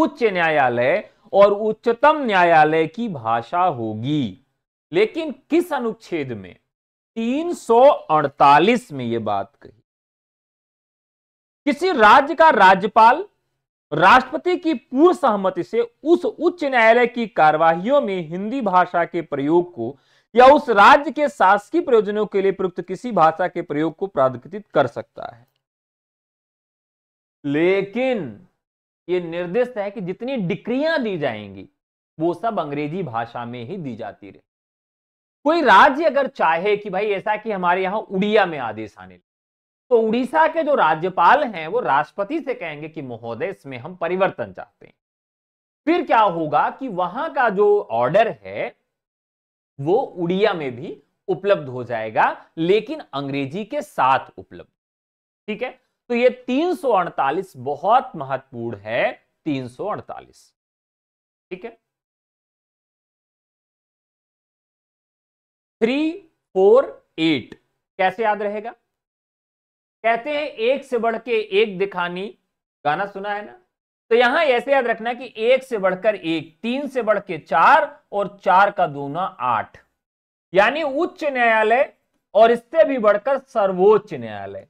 उच्च न्यायालय और उच्चतम न्यायालय की भाषा होगी। लेकिन किस अनुच्छेद में? तीन सौ अड़तालीस में यह बात कही। किसी राज्य का राज्यपाल राष्ट्रपति की पूर्व सहमति से उस उच्च न्यायालय की कार्यवाहियों में हिंदी भाषा के प्रयोग को या उस राज्य के शासकीय प्रयोजनों के लिए प्रयुक्त किसी भाषा के प्रयोग को प्राधिकृत कर सकता है। लेकिन यह निर्दिष्ट है कि जितनी डिक्रियां दी जाएंगी वो सब अंग्रेजी भाषा में ही दी जाती रहे। कोई राज्य अगर चाहे कि भाई ऐसा कि हमारे यहां उड़िया में आदेश आने लगे, तो उड़ीसा के जो राज्यपाल हैं वो राष्ट्रपति से कहेंगे कि महोदय इसमें हम परिवर्तन चाहते हैं। फिर क्या होगा कि वहां का जो ऑर्डर है वो उड़िया में भी उपलब्ध हो जाएगा, लेकिन अंग्रेजी के साथ उपलब्ध। ठीक है, तो ये तीन सौ अड़तालीस बहुत महत्वपूर्ण है। तीन सौ अड़तालीस, ठीक है। थ्री फोर एट कैसे याद रहेगा? कहते हैं एक से बढ़ के एक दिखानी, गाना सुना है ना, तो यहां ऐसे याद रखना कि एक से बढ़कर एक, तीन से बढ़ के चार और चार का दूना आठ, यानी उच्च न्यायालय और इससे भी बढ़कर सर्वोच्च न्यायालय,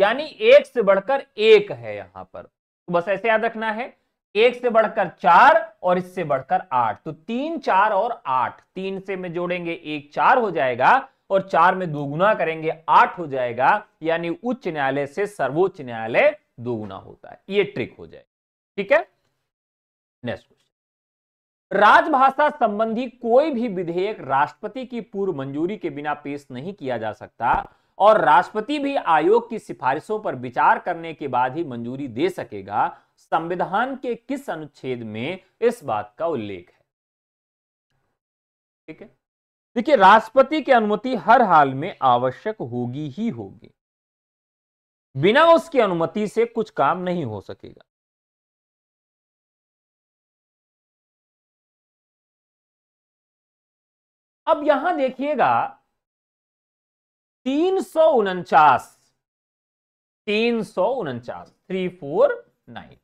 यानी एक से बढ़कर एक है यहां पर। तो बस ऐसे याद रखना है, एक से बढ़कर चार और इससे बढ़कर आठ। तो तीन, चार और आठ, तीन से में जोड़ेंगे एक, चार हो जाएगा, और चार में दोगुना करेंगे आठ हो जाएगा, यानी उच्च न्यायालय से सर्वोच्च न्यायालय दोगुना होता है। ये ट्रिक हो जाएगा, ठीक है। नेक्स्ट क्वेश्चन, राजभाषा संबंधी कोई भी विधेयक राष्ट्रपति की पूर्व मंजूरी के बिना पेश नहीं किया जा सकता और राष्ट्रपति भी आयोग की सिफारिशों पर विचार करने के बाद ही मंजूरी दे सकेगा। संविधान के किस अनुच्छेद में इस बात का उल्लेख है? ठीक है, देखिए राष्ट्रपति की अनुमति हर हाल में आवश्यक होगी ही होगी, बिना उसकी अनुमति से कुछ काम नहीं हो सकेगा। अब यहां देखिएगा तीन सौ उनचास, तीन सौ उनचास, थ्री फोर नाइन।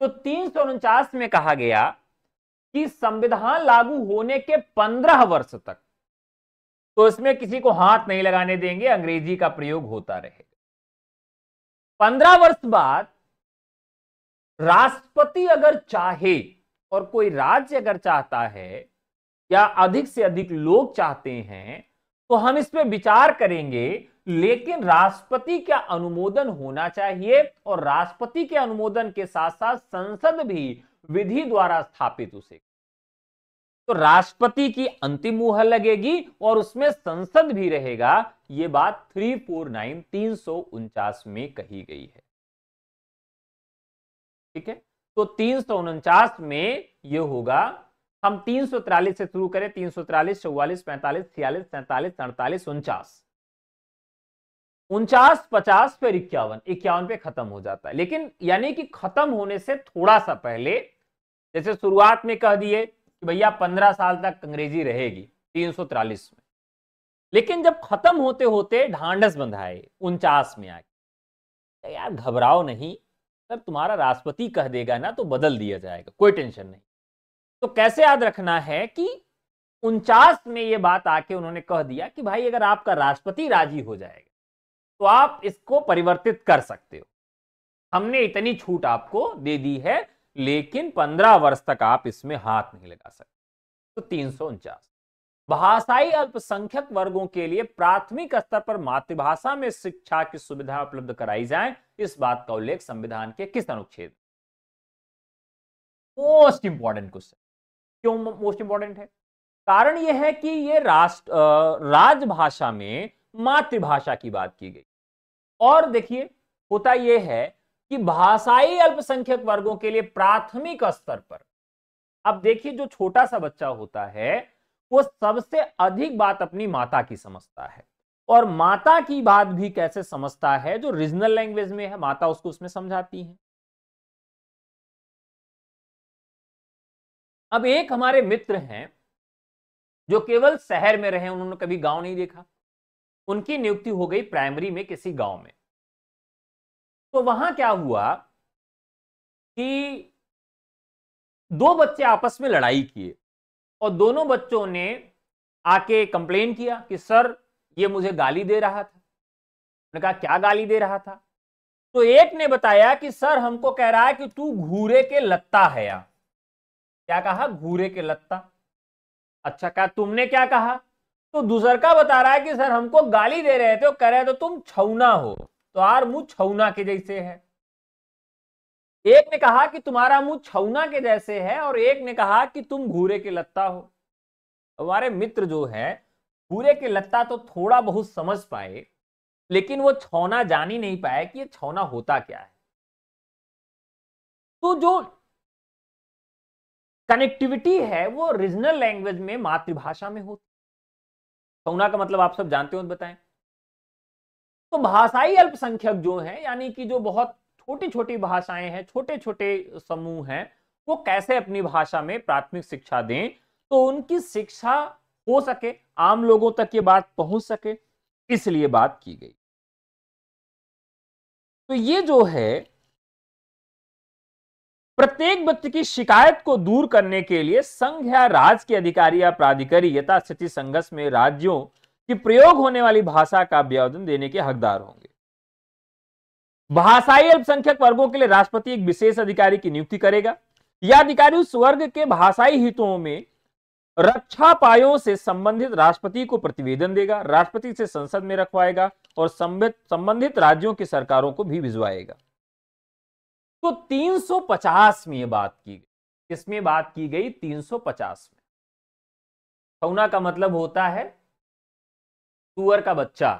तो तीन सौ उनचास में कहा गया कि संविधान लागू होने के पंद्रह वर्ष तक तो इसमें किसी को हाथ नहीं लगाने देंगे, अंग्रेजी का प्रयोग होता रहेगा। पंद्रह वर्ष बाद राष्ट्रपति अगर चाहे और कोई राज्य अगर चाहता है या अधिक से अधिक लोग चाहते हैं तो हम इस पर विचार करेंगे, लेकिन राष्ट्रपति का अनुमोदन होना चाहिए और राष्ट्रपति के अनुमोदन के साथ साथ संसद भी विधि द्वारा स्थापित उसे, तो राष्ट्रपति की अंतिम मुहर लगेगी और उसमें संसद भी रहेगा। यह बात तीन सौ उनचास, तीन सौ उनचास में कही गई है, ठीक है। तो तीन सौ उनचास में यह होगा। हम तीन सौ तिरालीस से शुरू करें, तीन सौ तिरालीस, चौवालीस, पैंतालीस, छियालीस, सैंतालीस, अड़तालीस, उनचास, उनचास, पचास, फिर इक्यावन, इक्यावन पे खत्म हो जाता है। लेकिन यानी कि खत्म होने से थोड़ा सा पहले, जैसे शुरुआत में कह दिए कि भैया पंद्रह साल तक अंग्रेजी रहेगी तीन सौ तिरालीस में, लेकिन जब खत्म होते होते ढांढस बंधाए उनचास में आके, यार घबराओ नहीं, तब तुम्हारा राष्ट्रपति कह देगा ना तो बदल दिया जाएगा, कोई टेंशन नहीं। तो कैसे याद रखना है कि उनचास में ये बात आके उन्होंने कह दिया कि भाई अगर आपका राष्ट्रपति राजी हो जाएगा तो आप इसको परिवर्तित कर सकते हो, हमने इतनी छूट आपको दे दी है, लेकिन पंद्रह वर्ष तक आप इसमें हाथ नहीं लगा सकते। तो तीन सौ उनचास, भाषाई अल्पसंख्यक वर्गों के लिए प्राथमिक स्तर पर मातृभाषा में शिक्षा की सुविधा उपलब्ध कराई जाए, इस बात का उल्लेख संविधान के किस अनुच्छेद? Most important question. क्यों मोस्ट इंपॉर्टेंट है? कारण यह है कि ये राष्ट्र राजभाषा में मातृभाषा की बात की गई। और देखिए होता यह है कि भाषाई अल्पसंख्यक वर्गों के लिए प्राथमिक स्तर पर, अब देखिए जो छोटा सा बच्चा होता है वो सबसे अधिक बात अपनी माता की समझता है, और माता की बात भी कैसे समझता है, जो रीजनल लैंग्वेज में है माता उसको उसमें समझाती है। अब एक हमारे मित्र हैं जो केवल शहर में रहे, उन्होंने कभी गांव नहीं देखा, उनकी नियुक्ति हो गई प्राइमरी में किसी गांव में। तो वहां क्या हुआ कि दो बच्चे आपस में लड़ाई किए और दोनों बच्चों ने आके कंप्लेन किया कि सर ये मुझे गाली दे रहा था। उन्होंने कहा क्या गाली दे रहा था? तो एक ने बताया कि सर हमको कह रहा है कि तू घूरे के लत्ता है। या क्या कहा? घूरे के लत्ता। अच्छा, कहा तुमने क्या कहा? तो दूसर का बता रहा है कि सर हमको गाली दे रहे थे, वो कह रहे थे तुम छौना हो, तो यार मुंह छौना के जैसे है। एक ने कहा कि तुम्हारा मुंह छौना के जैसे है और एक ने कहा कि तुम घूरे के लत्ता हो। हमारे मित्र जो है घूरे के लत्ता तो थोड़ा बहुत समझ पाए, लेकिन वो छौना जान ही नहीं पाए कि ये छौना होता क्या है। तो जो कनेक्टिविटी है वो रीजनल लैंग्वेज में मातृभाषा में होती। छौना का मतलब आप सब जानते हो, बताएं। तो भाषाई अल्पसंख्यक जो है, यानी कि जो बहुत छोटी छोटी भाषाएं हैं, छोटे छोटे समूह हैं, वो कैसे अपनी भाषा में प्राथमिक शिक्षा दें तो उनकी शिक्षा हो सके, आम लोगों तक ये बात पहुंच सके, इसलिए बात की गई। तो ये जो है प्रत्येक व्यक्ति की शिकायत को दूर करने के लिए संघ या राज्य के अधिकारी या प्राधिकारी यथास्थिति संघर्ष में राज्यों की प्रयोग होने वाली भाषा का अभ्यावेदन देने के हकदार होंगे। भाषाई अल्पसंख्यक वर्गों के लिए राष्ट्रपति एक विशेष अधिकारी की नियुक्ति करेगा। यह अधिकारी उस वर्ग के भाषाई हितों में रक्षा उपायों से संबंधित राष्ट्रपति को प्रतिवेदन देगा, राष्ट्रपति से संसद में रखवाएगा और संबंधित राज्यों की सरकारों को भी भिजवाएगा। तो तीन सौ पचास में बात की गई। किसमें बात की गई? तीन सौ पचास में। छौना का मतलब होता है सुअर का बच्चा।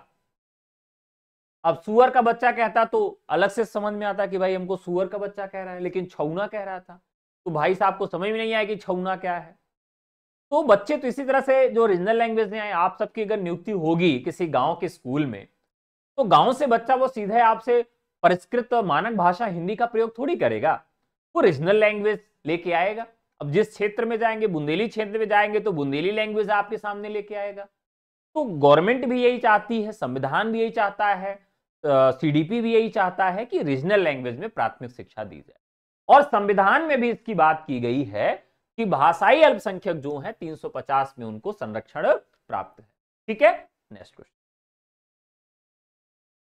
अब सुअर का बच्चा कहता तो अलग से समझ में आता कि भाई हमको सुअर का बच्चा कह रहा है, लेकिन छौना कह रहा था तो भाई साहब को समझ में नहीं आया कि छौना क्या है। तो बच्चे तो इसी तरह से जो रीजनल लैंग्वेज में आए, आप सबकी अगर नियुक्ति होगी किसी गांव के स्कूल में तो गांव से बच्चा वो सीधे आपसे परिष्कृत और मानक भाषा हिंदी का प्रयोग थोड़ी करेगा, वो रीजनल लैंग्वेज लेके आएगा। अब जिस क्षेत्र में जाएंगे, बुंदेली क्षेत्र में जाएंगे तो बुंदेली लैंग्वेज आपके सामने लेके आएगा। तो गवर्नमेंट भी यही चाहती है, संविधान भी यही चाहता है, सीडीपी भी यही चाहता है कि रीजनल लैंग्वेज में प्राथमिक शिक्षा दी जाए। और संविधान में भी इसकी बात की गई है कि भाषाई अल्पसंख्यक जो है तीन सौ पचास में उनको संरक्षण प्राप्त है। ठीक है, नेक्स्ट क्वेश्चन।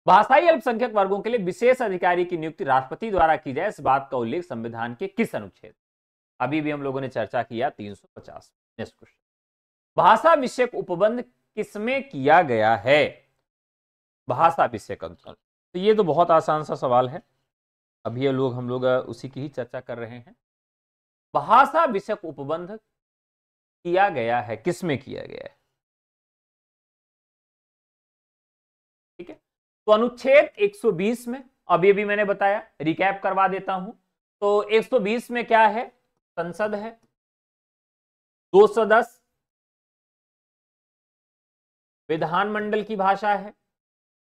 भाषाई अल्पसंख्यक वर्गों के लिए विशेष अधिकारी की नियुक्ति राष्ट्रपति द्वारा की जाए, इस बात का उल्लेख संविधान के किस अनुच्छेद? अभी भी हम लोगों ने चर्चा किया तीन सौ पचास। नेक्स्ट क्वेश्चन, भाषा विषयक उपबंध किसमें किया गया है? भाषा विषय कंकन। तो ये तो बहुत आसान सा सवाल है, अभी ये लोग हम लोग उसी की ही चर्चा कर रहे हैं। भाषा विषयक उपबंध किया गया है, किसमें किया गया है? ठीक है, तो अनुच्छेद एक सौ बीस में। अभी अभी मैंने बताया, रिकैप करवा देता हूं। तो एक सौ बीस में क्या है? संसद है, दो सौ दस विधानमंडल की भाषा है,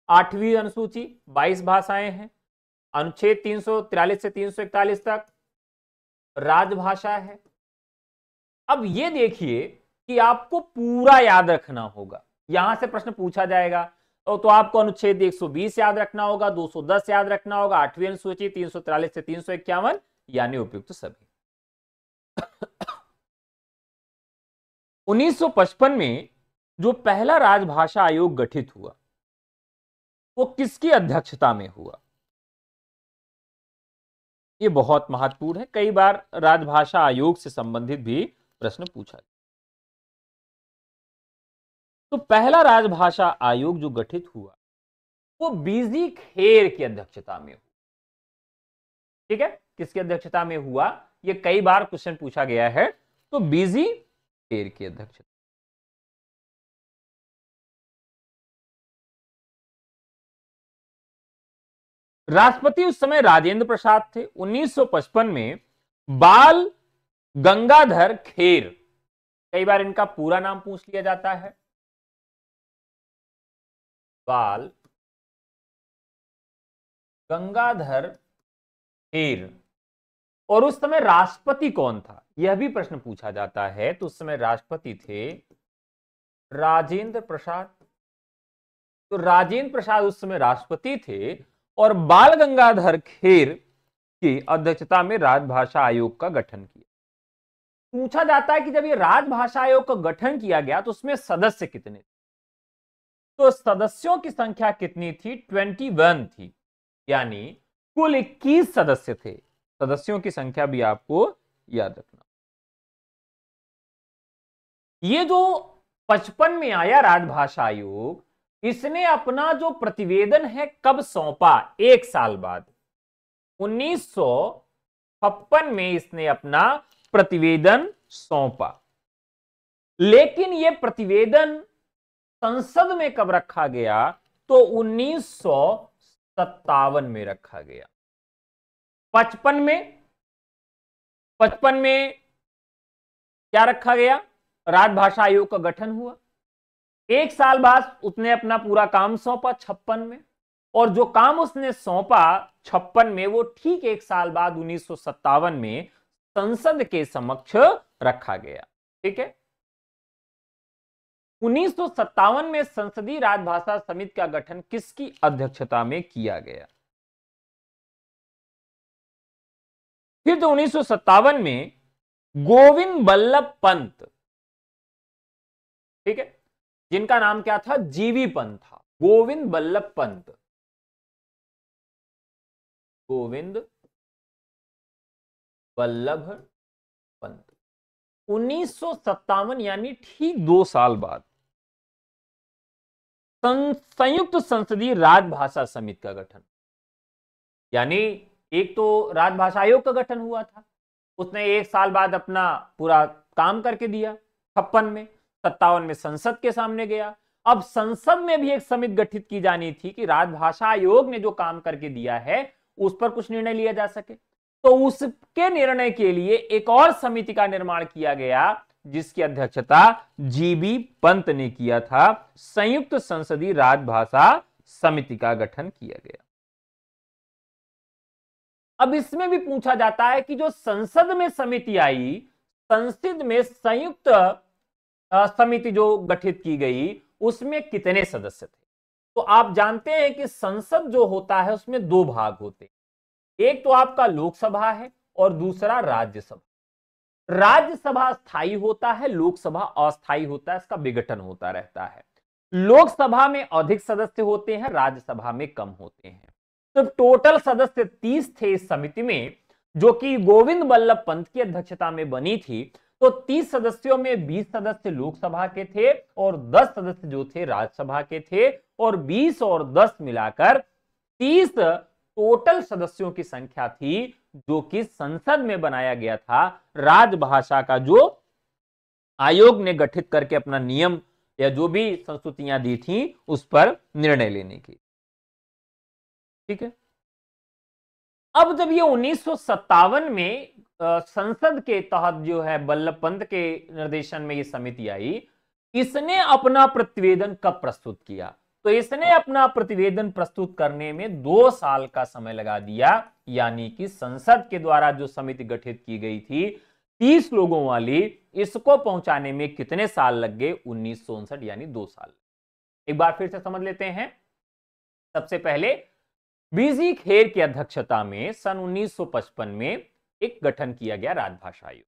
आठवीं अनुसूची, बाईस भाषाएं हैं, अनुच्छेद तीन सौ तैंतालीस से तीन सौ इकतालीस तक राजभाषा है। अब ये देखिए कि आपको पूरा याद रखना होगा, यहां से प्रश्न पूछा जाएगा तो आपको अनुच्छेद एक सौ बीस याद रखना होगा, दो सौ दस याद रखना होगा, आठवीं अनुसूची, तीन सौ तैंतालीस से तीन सौ इक्यावन, यानी उपयुक्त सभी। उन्नीस सौ पचपन में जो पहला राजभाषा आयोग गठित हुआ वो किसकी अध्यक्षता में हुआ? ये बहुत महत्वपूर्ण है, कई बार राजभाषा आयोग से संबंधित भी प्रश्न पूछा गया। तो पहला राजभाषा आयोग जो गठित हुआ वो बीजी खेर की अध्यक्षता में हुआ। ठीक है, किसकी अध्यक्षता में हुआ? ये कई बार क्वेश्चन पूछा गया है। तो बीजी खेर की अध्यक्षता। राष्ट्रपति उस समय राजेंद्र प्रसाद थे। उन्नीस सौ पचपन में बाल गंगाधर खेर, कई बार इनका पूरा नाम पूछ लिया जाता है, बाल गंगाधर खेर, और उस समय राष्ट्रपति कौन था यह भी प्रश्न पूछा जाता है। तो उस समय राष्ट्रपति थे राजेंद्र प्रसाद। तो राजेंद्र प्रसाद उस समय राष्ट्रपति थे और बाल गंगाधर खेर की अध्यक्षता में राजभाषा आयोग का गठन किया। पूछा जाता है कि जब ये राजभाषा आयोग का गठन किया गया तो उसमें सदस्य कितने थे? तो सदस्यों की संख्या कितनी थी? इक्कीस थी, यानी कुल इक्कीस सदस्य थे। सदस्यों की संख्या भी आपको याद रखना। ये जो पचपन में आया राजभाषा आयोग, इसने अपना जो प्रतिवेदन है कब सौंपा? एक साल बाद उन्नीस सौ छप्पन में इसने अपना प्रतिवेदन सौंपा। लेकिन यह प्रतिवेदन संसद में कब रखा गया? तो उन्नीस सौ सत्तावन में रखा गया। पचपन में पचपन में क्या रखा गया? राजभाषा आयोग का गठन हुआ। एक साल बाद उसने अपना पूरा काम सौंपा छप्पन में, और जो काम उसने सौंपा छप्पन में वो ठीक एक साल बाद उन्नीस सौ सत्तावन में संसद के समक्ष रखा गया। ठीक है, उन्नीस सौ सत्तावन में संसदीय राजभाषा समिति का गठन किसकी अध्यक्षता में किया गया? फिर तो उन्नीस सौ सत्तावन में गोविंद बल्लभ पंत, ठीक है, जिनका नाम क्या था? जीवी पंत था। गोविंद बल्लभ पंत, गोविंद बल्लभ पंत, उन्नीस सौ सत्तावन यानी ठीक दो साल बाद संयुक्त संसदीय राजभाषा समिति का गठन। यानी एक तो राजभाषा आयोग का गठन हुआ था, उसने एक साल बाद अपना पूरा काम करके दिया छप्पन में, सत्तावन में संसद के सामने गया। अब संसद में भी एक समिति गठित की जानी थी कि राजभाषा आयोग ने जो काम करके दिया है उस पर कुछ निर्णय लिया जा सके। तो उसके निर्णय के लिए एक और समिति का निर्माण किया गया जिसकी अध्यक्षता जीबी पंत ने किया था। संयुक्त संसदीय राजभाषा समिति का गठन किया गया। अब इसमें भी पूछा जाता है कि जो संसद में समिति आई, संसद में संयुक्त समिति जो गठित की गई उसमें कितने सदस्य थे? तो आप जानते हैं कि संसद जो होता है उसमें दो भाग होते हैं, एक तो आपका लोकसभा है और दूसरा राज्यसभा। राज्यसभा स्थायी होता है, लोकसभा अस्थायी होता है, इसका विघटन होता रहता है। लोकसभा में अधिक सदस्य होते हैं, राज्यसभा में कम होते हैं। तो टोटल सदस्य तीस थे इस समिति में, जो कि गोविंद बल्लभ पंत की अध्यक्षता में बनी थी। तो तीस सदस्यों में बीस सदस्य लोकसभा के थे और दस सदस्य जो थे राज्यसभा के थे, और बीस और दस मिलाकर तीस टोटल सदस्यों की संख्या थी जो कि संसद में बनाया गया था। राजभाषा का जो आयोग ने गठित करके अपना नियम या जो भी संस्तुतियां दी थी उस पर निर्णय लेने की। ठीक है, अब जब ये उन्नीस सौ सत्तावन में आ, संसद के तहत जो है बल्लभ पंत के निर्देशन में ये समिति आई, इसने अपना प्रतिवेदन कब प्रस्तुत किया? तो इसने अपना प्रतिवेदन प्रस्तुत करने में दो साल का समय लगा दिया। यानी कि संसद के द्वारा जो समिति गठित की गई थी तीस लोगों वाली, इसको पहुंचाने में कितने साल लग गए? उन्नीस सौ उनसठ यानी दो साल। एक बार फिर से समझ लेते हैं। सबसे पहले बीजी खेर की अध्यक्षता में सन उन्नीस सौ पचपन में एक गठन किया गया राजभाषा आयोग,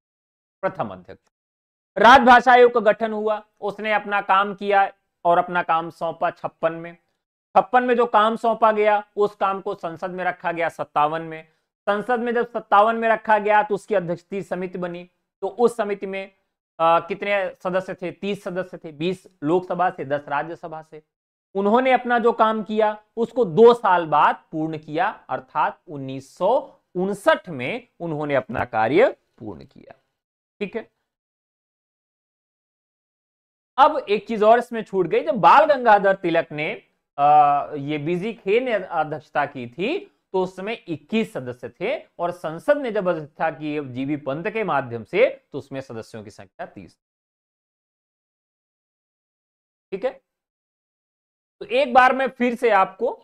प्रथम अध्यक्ष। राजभाषा आयोग का गठन हुआ, उसने अपना काम किया और अपना काम सौंपा छप्पन में। छप्पन में जो काम सौंपा गया उस काम को संसद में रखा गया सत्तावन में। संसद में जब सत्तावन में रखा गया तो उसकी अध्यक्षीय समिति बनी। तो उस समिति में आ, कितने सदस्य थे? तीस सदस्य थे, बीस लोकसभा से, दस राज्यसभा से। उन्होंने अपना जो काम किया उसको दो साल बाद पूर्ण किया, अर्थात उन्नीस सौ उनसठ में उन्होंने अपना कार्य पूर्ण किया। ठीक है, अब एक चीज और इसमें छूट गई। जब बाल गंगाधर तिलक ने आ, ये बीजी खेर ने अध्यक्षता की थी तो उसमें इक्कीस सदस्य थे और संसद ने जब व्यवस्था की जीबी पंत के माध्यम से तो उसमें सदस्यों की संख्या तीस। ठीक है, तो एक बार मैं फिर से आपको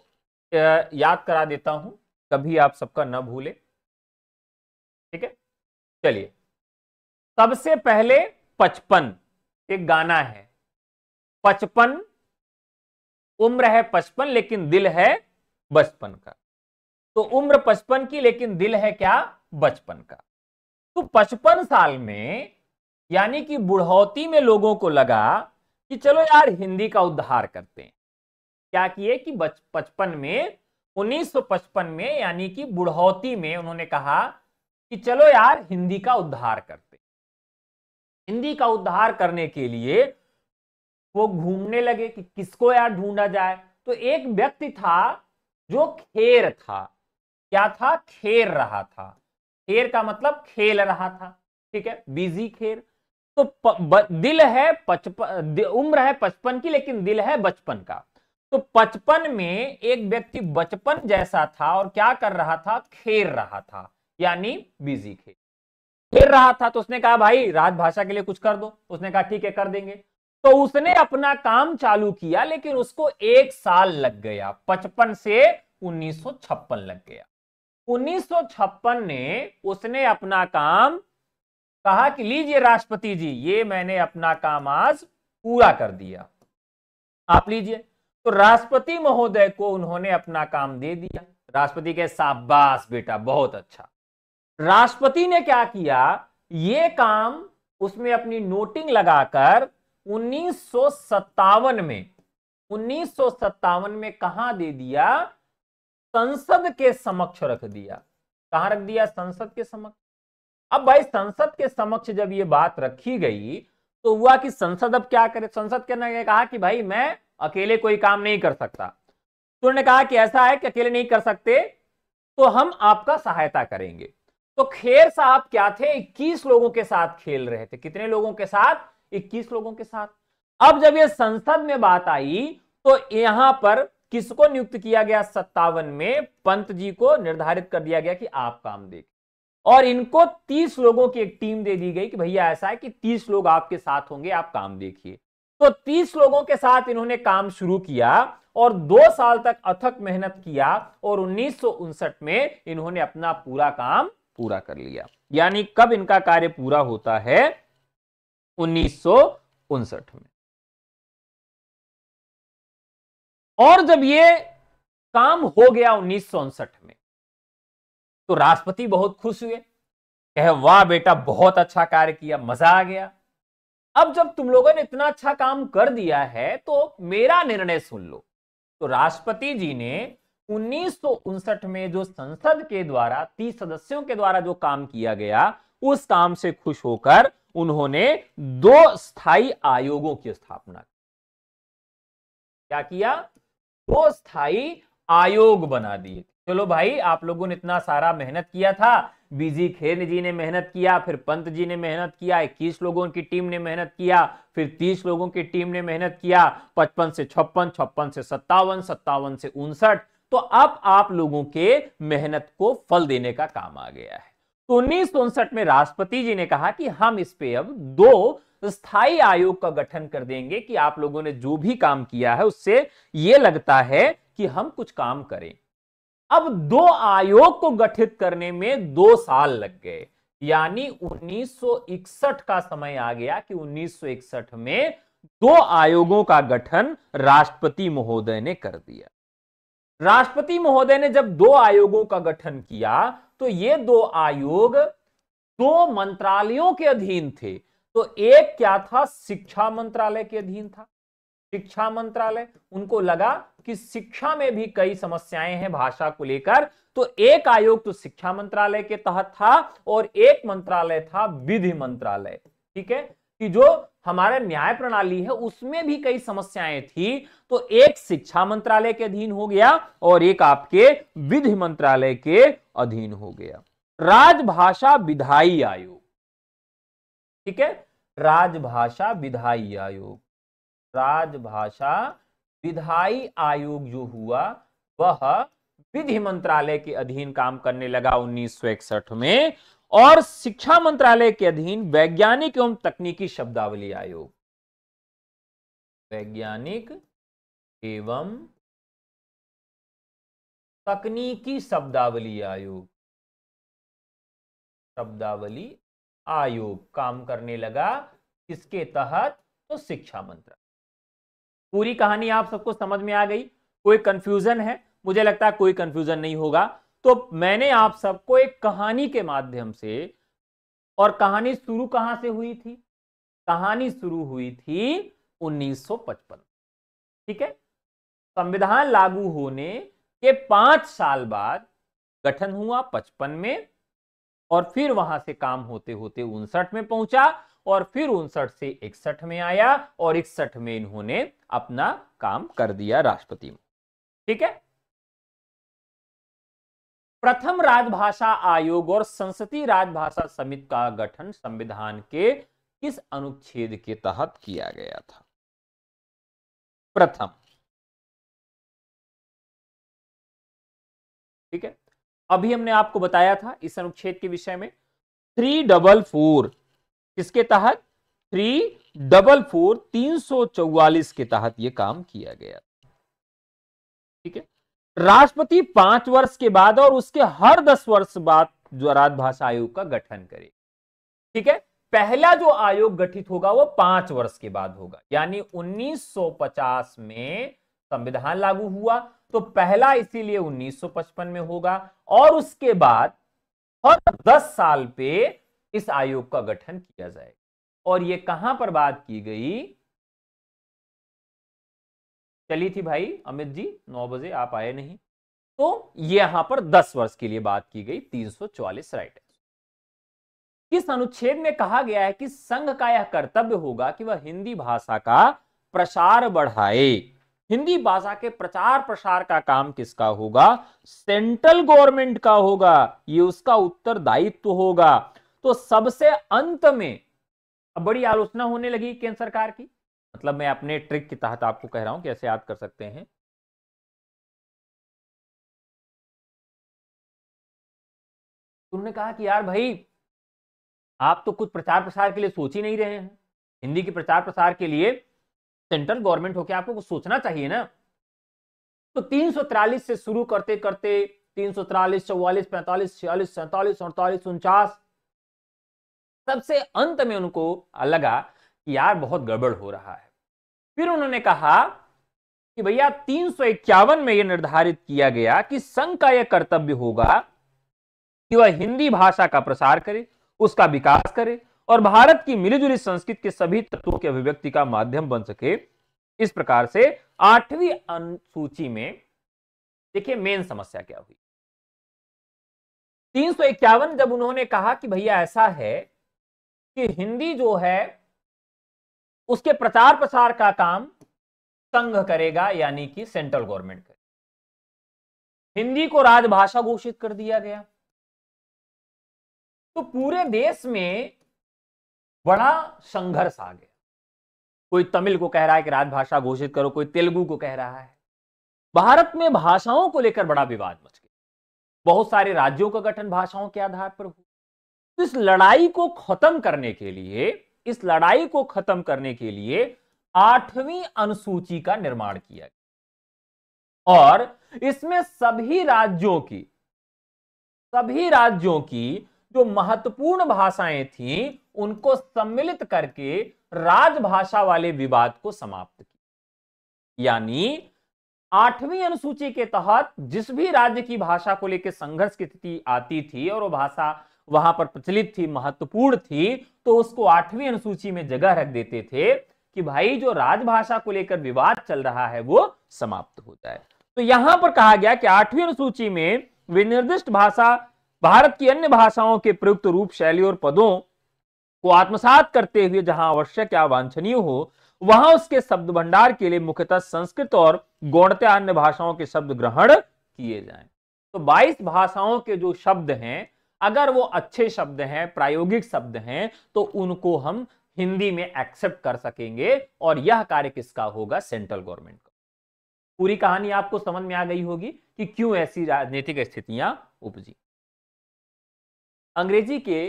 याद करा देता हूं, कभी आप सबका न भूले। ठीक है, चलिए सबसे पहले पचपन, एक गाना है पचपन, उम्र है पचपन लेकिन दिल है बचपन का। तो उम्र पचपन की लेकिन दिल है क्या, बचपन का। तो पचपन साल में यानी कि बुढ़ौती में लोगों को लगा कि चलो यार हिंदी का उद्धार करते हैं। क्या किए कि पचपन में, उन्नीस सौ पचपन में यानी कि बुढ़ौती में उन्होंने कहा कि चलो यार हिंदी का उद्धार करते। हिंदी का उद्धार करने के लिए वो घूमने लगे कि किसको यार ढूंढा जाए। तो एक व्यक्ति था जो खेर था, क्या था, खेर रहा था। खेर का मतलब खेल रहा था। ठीक है, बीजी खेर। तो प, ब, दिल है पचपन, उम्र है पचपन की लेकिन दिल है बचपन का। तो पचपन में एक व्यक्ति बचपन जैसा था और क्या कर रहा था, खेल रहा था यानी बिजी खेल खेल रहा था। तो उसने कहा भाई राजभाषा के लिए कुछ कर दो। उसने कहा ठीक है कर देंगे। तो उसने अपना काम चालू किया लेकिन उसको एक साल लग गया, पचपन से उन्नीस सौ छप्पन लग गया। उन्नीस सौ छप्पन ने उसने अपना काम कहा कि लीजिए राष्ट्रपति जी ये मैंने अपना काम आज पूरा कर दिया, आप लीजिए। तो राष्ट्रपति महोदय को उन्होंने अपना काम दे दिया। राष्ट्रपति के शाबाश बेटा बहुत अच्छा। राष्ट्रपति ने क्या किया, ये काम उसमें अपनी नोटिंग लगाकर उन्नीस सौ सत्तावन में उन्नीस सौ सत्तावन में कहां दे दिया, संसद के समक्ष रख दिया। कहां रख दिया, संसद के समक्ष। अब भाई संसद के समक्ष जब ये बात रखी गई तो हुआ कि संसद अब क्या करे। संसद ने कहा कि भाई मैं अकेले कोई काम नहीं कर सकता। तो उन्होंने कहा कि ऐसा है कि अकेले नहीं कर सकते तो हम आपका सहायता करेंगे। तो खेर साहब क्या थे, इक्कीस लोगों के साथ खेल रहे थे। कितने लोगों के साथ, इक्कीस लोगों के साथ। अब जब ये संसद में बात आई तो यहां पर किसको नियुक्त किया गया, सत्तावन में पंत जी को निर्धारित कर दिया गया कि आप काम देखें। और इनको तीस लोगों की एक टीम दे दी गई कि भैया ऐसा है कि तीस लोग आपके साथ होंगे, आप काम देखिए। तो तीस लोगों के साथ इन्होंने काम शुरू किया और दो साल तक अथक मेहनत किया और उन्नीस सौ उनसठ में इन्होंने अपना पूरा काम पूरा कर लिया। यानी कब इनका कार्य पूरा होता है, उन्नीस सौ उनसठ में। और जब ये काम हो गया उन्नीस सौ उनसठ में तो राष्ट्रपति बहुत खुश हुए, कहे वाह बेटा बहुत अच्छा कार्य किया, मजा आ गया। अब जब तुम लोगों ने इतना अच्छा काम कर दिया है तो मेरा निर्णय सुन लो। तो राष्ट्रपति जी ने उन्नीस सौ उनसठ में जो संसद के द्वारा तीस सदस्यों के द्वारा जो काम किया गया उस काम से खुश होकर उन्होंने दो स्थायी आयोगों की स्थापना की। क्या किया, दो स्थायी आयोग बना दिए। चलो भाई आप लोगों ने इतना सारा मेहनत किया था, बीजी खेर जी ने मेहनत किया, फिर पंत जी ने मेहनत किया, इक्कीस लोगों की टीम ने मेहनत किया, फिर तीस लोगों की टीम ने मेहनत किया, पचपन से छप्पन, छप्पन से सत्तावन, सत्तावन से उनसठ। तो अब आप लोगों के मेहनत को फल देने का काम आ गया है। तो उन्नीस सौ उनसठ में राष्ट्रपति जी ने कहा कि हम इस पे अब दो स्थायी आयोग का गठन कर देंगे कि आप लोगों ने जो भी काम किया है उससे ये लगता है कि हम कुछ काम करें। अब दो आयोग को गठित करने में दो साल लग गए यानी उन्नीस सौ इकसठ का समय आ गया कि उन्नीस सौ इकसठ में दो आयोगों का गठन राष्ट्रपति महोदय ने कर दिया। राष्ट्रपति महोदय ने जब दो आयोगों का गठन किया तो ये दो आयोग दो मंत्रालयों के अधीन थे। तो एक क्या था, शिक्षा मंत्रालय के अधीन था। शिक्षा मंत्रालय, उनको लगा कि शिक्षा में भी कई समस्याएं हैं भाषा को लेकर, तो एक आयोग तो शिक्षा मंत्रालय के तहत था और एक मंत्रालय था विधि मंत्रालय। ठीक है, कि जो हमारा न्याय प्रणाली है उसमें भी कई समस्याएं थी तो एक शिक्षा मंत्रालय के अधीन हो गया और एक आपके विधि मंत्रालय के अधीन हो गया। राजभाषा विधायी आयोग, ठीक है, राजभाषा विधायी आयोग। राजभाषा विधायी आयोग जो हुआ वह विधि मंत्रालय के अधीन काम करने लगा उन्नीस सौ इकसठ में, और शिक्षा मंत्रालय के अधीन वैज्ञानिक एवं तकनीकी शब्दावली आयोग, वैज्ञानिक एवं तकनीकी शब्दावली आयोग, शब्दावली आयोग काम करने लगा। इसके तहत तो शिक्षा मंत्रालय। पूरी कहानी आप सबको समझ में आ गई? कोई कंफ्यूजन है? मुझे लगता है कोई कंफ्यूजन नहीं होगा। तो मैंने आप सबको एक कहानी के माध्यम से, और कहानी शुरू कहां से हुई थी? कहानी शुरू हुई थी उन्नीस सौ पचपन। ठीक है, संविधान लागू होने के पांच साल बाद गठन हुआ पचपन में, और फिर वहां से काम होते होते उनसठ में पहुंचा, और फिर उनसठ से इकसठ में आया, और इकसठ में इन्होंने अपना काम कर दिया राष्ट्रपति में। ठीक है, प्रथम राजभाषा आयोग और संसदीय राजभाषा समिति का गठन संविधान के किस अनुच्छेद के तहत किया गया था? प्रथम। ठीक है, अभी हमने आपको बताया था इस अनुच्छेद के विषय में, थ्री डबल फोर किसके तहत? थ्री डबल फोर तीन सौ चौवालीस के तहत यह काम किया गया। ठीक है, राष्ट्रपति पांच वर्ष के बाद और उसके हर दस वर्ष बाद जो राजभाषा आयोग का गठन करे। ठीक है, पहला जो आयोग गठित होगा वो पांच वर्ष के बाद होगा, यानी उन्नीस सौ पचास में संविधान लागू हुआ तो पहला इसीलिए उन्नीस सौ पचपन में होगा, और उसके बाद हर दस साल पे इस आयोग का गठन किया जाएगा। और ये कहां पर बात की गई चली थी भाई अमित जी? नौ बजे आप आए नहीं, तो यहां पर दस वर्ष के लिए बात की गई। तीन सौ चौवालीस राइट। किस अनुच्छेद में कहा गया है कि संघ का यह कर्तव्य होगा कि वह हिंदी भाषा का प्रसार बढ़ाए? हिंदी भाषा के प्रचार प्रसार का काम किसका होगा? सेंट्रल गवर्नमेंट का होगा, ये उसका उत्तरदायित्व होगा। तो सबसे अंत में अब बड़ी आलोचना होने लगी केंद्र सरकार की, मतलब मैं अपने ट्रिक के तहत आपको कह रहा हूं कि ऐसे याद कर सकते हैं। उन्होंने कहा कि यार भाई आप तो कुछ प्रचार प्रसार के लिए सोच ही नहीं रहे हैं, हिंदी के प्रचार प्रसार के लिए सेंट्रल गवर्नमेंट होकर आपको कुछ सोचना चाहिए ना। तो तीन सौ तिरालीस से शुरू करते करते तीन सौ तिरालीस चौवालीस पैंतालीस छियालीस सैंतालीस अड़तालीस उनचास, सबसे अंत में उनको लगा कि यार बहुत गड़बड़ हो रहा है। फिर उन्होंने कहा कि भैया तीन सौ इक्यावन में यह निर्धारित किया गया कि संघ का यह कर्तव्य होगा कि वह हिंदी भाषा का प्रसार करे, उसका विकास करे, और भारत की मिलीजुली संस्कृति के सभी तत्वों के अभिव्यक्ति का माध्यम बन सके। इस प्रकार से आठवीं अनुसूची में देखिए मेन समस्या क्या हुई। तीन सौ इक्यावन जब उन्होंने कहा कि भैया ऐसा है कि हिंदी जो है उसके प्रचार प्रसार का काम संघ करेगा, यानी कि सेंट्रल गवर्नमेंट करेगा, हिंदी को राजभाषा घोषित कर दिया गया। तो पूरे देश में बड़ा संघर्ष आ गया। कोई तमिल को कह रहा है कि राजभाषा घोषित करो, कोई तेलुगु को कह रहा है। भारत में भाषाओं को लेकर बड़ा विवाद मच गया। बहुत सारे राज्यों का गठन भाषाओं के आधार पर हुआ। तो इस लड़ाई को खत्म करने के लिए इस लड़ाई को खत्म करने के लिए आठवीं अनुसूची का निर्माण किया गया, और इसमें सभी राज्यों की सभी राज्यों की जो महत्वपूर्ण भाषाएं थीं उनको सम्मिलित करके राजभाषा वाले विवाद को समाप्त किया। यानी आठवीं अनुसूची के तहत जिस भी राज्य की भाषा को लेकर संघर्ष की स्थिति आती थी और वो भाषा वहां पर प्रचलित थी, महत्वपूर्ण थी, तो उसको आठवीं अनुसूची में जगह रख देते थे कि भाई जो राजभाषा को लेकर विवाद चल रहा है वो समाप्त हो जाए। तो यहां पर कहा गया कि आठवीं अनुसूची में विनिर्दिष्ट भाषा भारत की अन्य भाषाओं के प्रयुक्त रूप, शैली और पदों को आत्मसात करते हुए जहां आवश्यक या वांछनीय हो वहां उसके शब्द भंडार के लिए मुख्यतः संस्कृत और गौणतया अन्य भाषाओं के शब्द ग्रहण किए जाएं। तो बाईस भाषाओं के जो शब्द हैं, अगर वो अच्छे शब्द हैं, प्रायोगिक शब्द हैं, तो उनको हम हिंदी में एक्सेप्ट कर सकेंगे, और यह कार्य किसका होगा? सेंट्रल गवर्नमेंट का। पूरी कहानी आपको समझ में आ गई होगी कि क्यों ऐसी राजनीतिक स्थितियां उपजी। अंग्रेजी के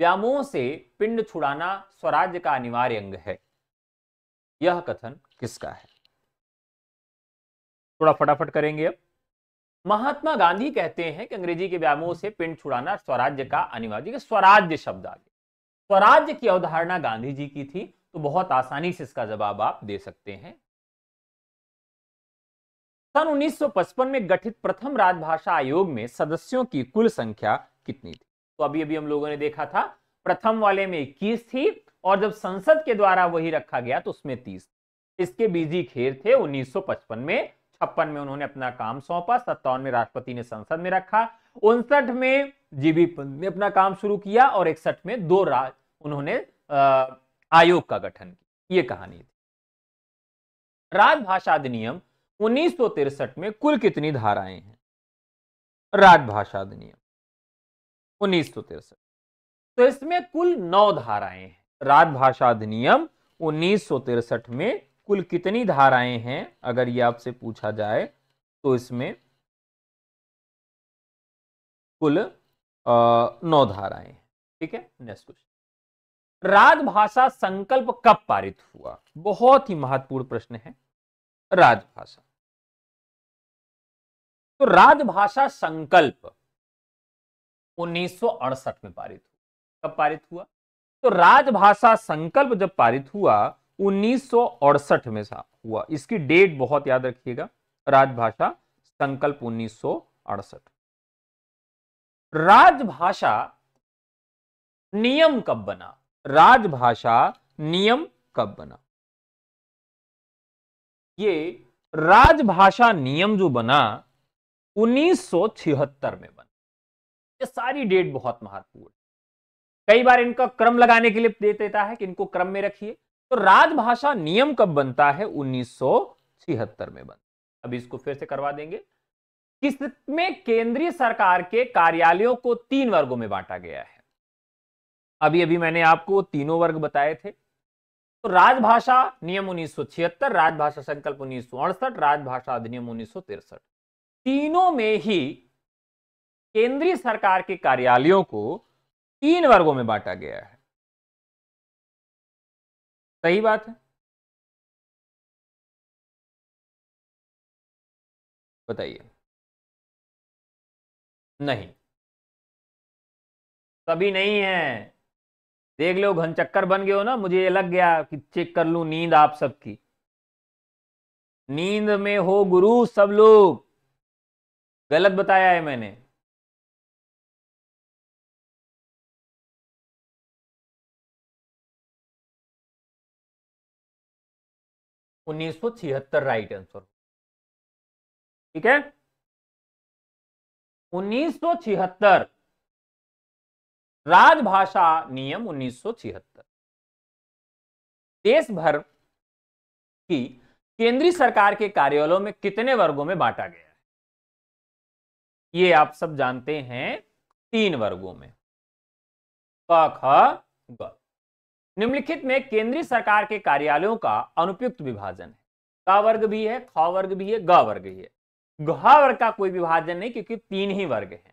व्यामोह से पिंड छुड़ाना स्वराज्य का अनिवार्य अंग है, यह कथन किसका है? थोड़ा फटाफट करेंगे अब। महात्मा गांधी कहते हैं कि अंग्रेजी के व्यामोह से पिंड छुड़ाना स्वराज्य का अनिवार्य। स्वराज्य शब्द आ गया, स्वराज्य की अवधारणा गांधी जी की थी, तो बहुत आसानी से इसका जवाब आप दे सकते हैं। सन उन्नीस सौ पचपन में गठित प्रथम राजभाषा आयोग में सदस्यों की कुल संख्या कितनी थी? तो अभी अभी हम लोगों ने देखा था प्रथम वाले में इक्कीस थी, और जब संसद के द्वारा वही रखा गया तो उसमें तीस। इसके बीजी खेर थे, उन्नीस सौ पचपन में, छप्पन में उन्होंने अपना काम सौंपा, सत्तावन में राष्ट्रपति ने संसद में रखा, उनसठ में जीबी पंत ने अपना काम शुरू किया, और इकसठ में दो राज उन्होंने आ, आयोग का गठन किया। ये कहानी थी। राजभाषा अधिनियम उन्नीस सौ तिरसठ में कुल कितनी धाराएं हैं? राजभाषा अधिनियम उन्नीस सौ तिरसठ, तो इसमें कुल नौ धाराएं हैं। राजभाषा अधिनियम उन्नीस सौ तिरसठ में कुल कितनी धाराएं हैं अगर ये आपसे पूछा जाए तो इसमें कुल आ, नौ धाराएं हैं। ठीक है, नेक्स्ट क्वेश्चन। राजभाषा संकल्प कब पारित हुआ? बहुत ही महत्वपूर्ण प्रश्न है राजभाषा। तो राजभाषा संकल्प उन्नीस सौ अड़सठ में पारित हुआ। कब पारित हुआ? तो राजभाषा संकल्प जब पारित हुआ उन्नीस सौ अड़सठ में हुआ। इसकी डेट बहुत याद रखिएगा, राजभाषा संकल्प उन्नीस सौ अड़सठ। राजभाषा नियम कब बना? राजभाषा नियम कब बना? ये राजभाषा नियम जो बना उन्नीस सौ छिहत्तर में बना। ये सारी डेट बहुत महत्वपूर्ण। कई बार इनका क्रम लगाने के लिए दे देता है कि इनको क्रम में रखिए। तो राजभाषा नियम कब बनता है? उन्नीस सौ छिहत्तर में बनता है। अब इसको फिर से करवा देंगे। किसमें केंद्रीय सरकार के कार्यालयों को तीन वर्गों में बांटा गया है? अभी अभी मैंने आपको तीनों वर्ग बताए थे। तो राजभाषा नियम उन्नीस सौ छिहत्तर, राजभाषा संकल्प उन्नीस सौ अड़सठ, राजभाषा अधिनियम उन्नीस सौ तिरसठ, तीनों में ही केंद्रीय सरकार के कार्यालयों को तीन वर्गों में बांटा गया है। सही बात है, बताइए। नहीं, सभी नहीं है। देख लो, घन चक्कर बन गए हो ना। मुझे लग गया कि चेक कर लूं नींद आप सबकी। नींद में हो गुरु सब लोग। गलत बताया है मैंने। उन्नीस सौ छिहत्तर राइट आंसर। ठीक है, उन्नीस सौ छिहत्तर राजभाषा नियम उन्नीस सौ छिहत्तर। देश भर की केंद्रीय सरकार के कार्यालयों में कितने वर्गों में बांटा गया है? ये आप सब जानते हैं, तीन वर्गों में। क, ख, ग। निम्नलिखित में केंद्रीय सरकार के कार्यालयों का अनुपयुक्त विभाजन है। का वर्ग भी है, ख वर्ग भी है, ग वर्ग भी है। घ वर्ग का कोई विभाजन नहीं क्योंकि तीन ही वर्ग हैं।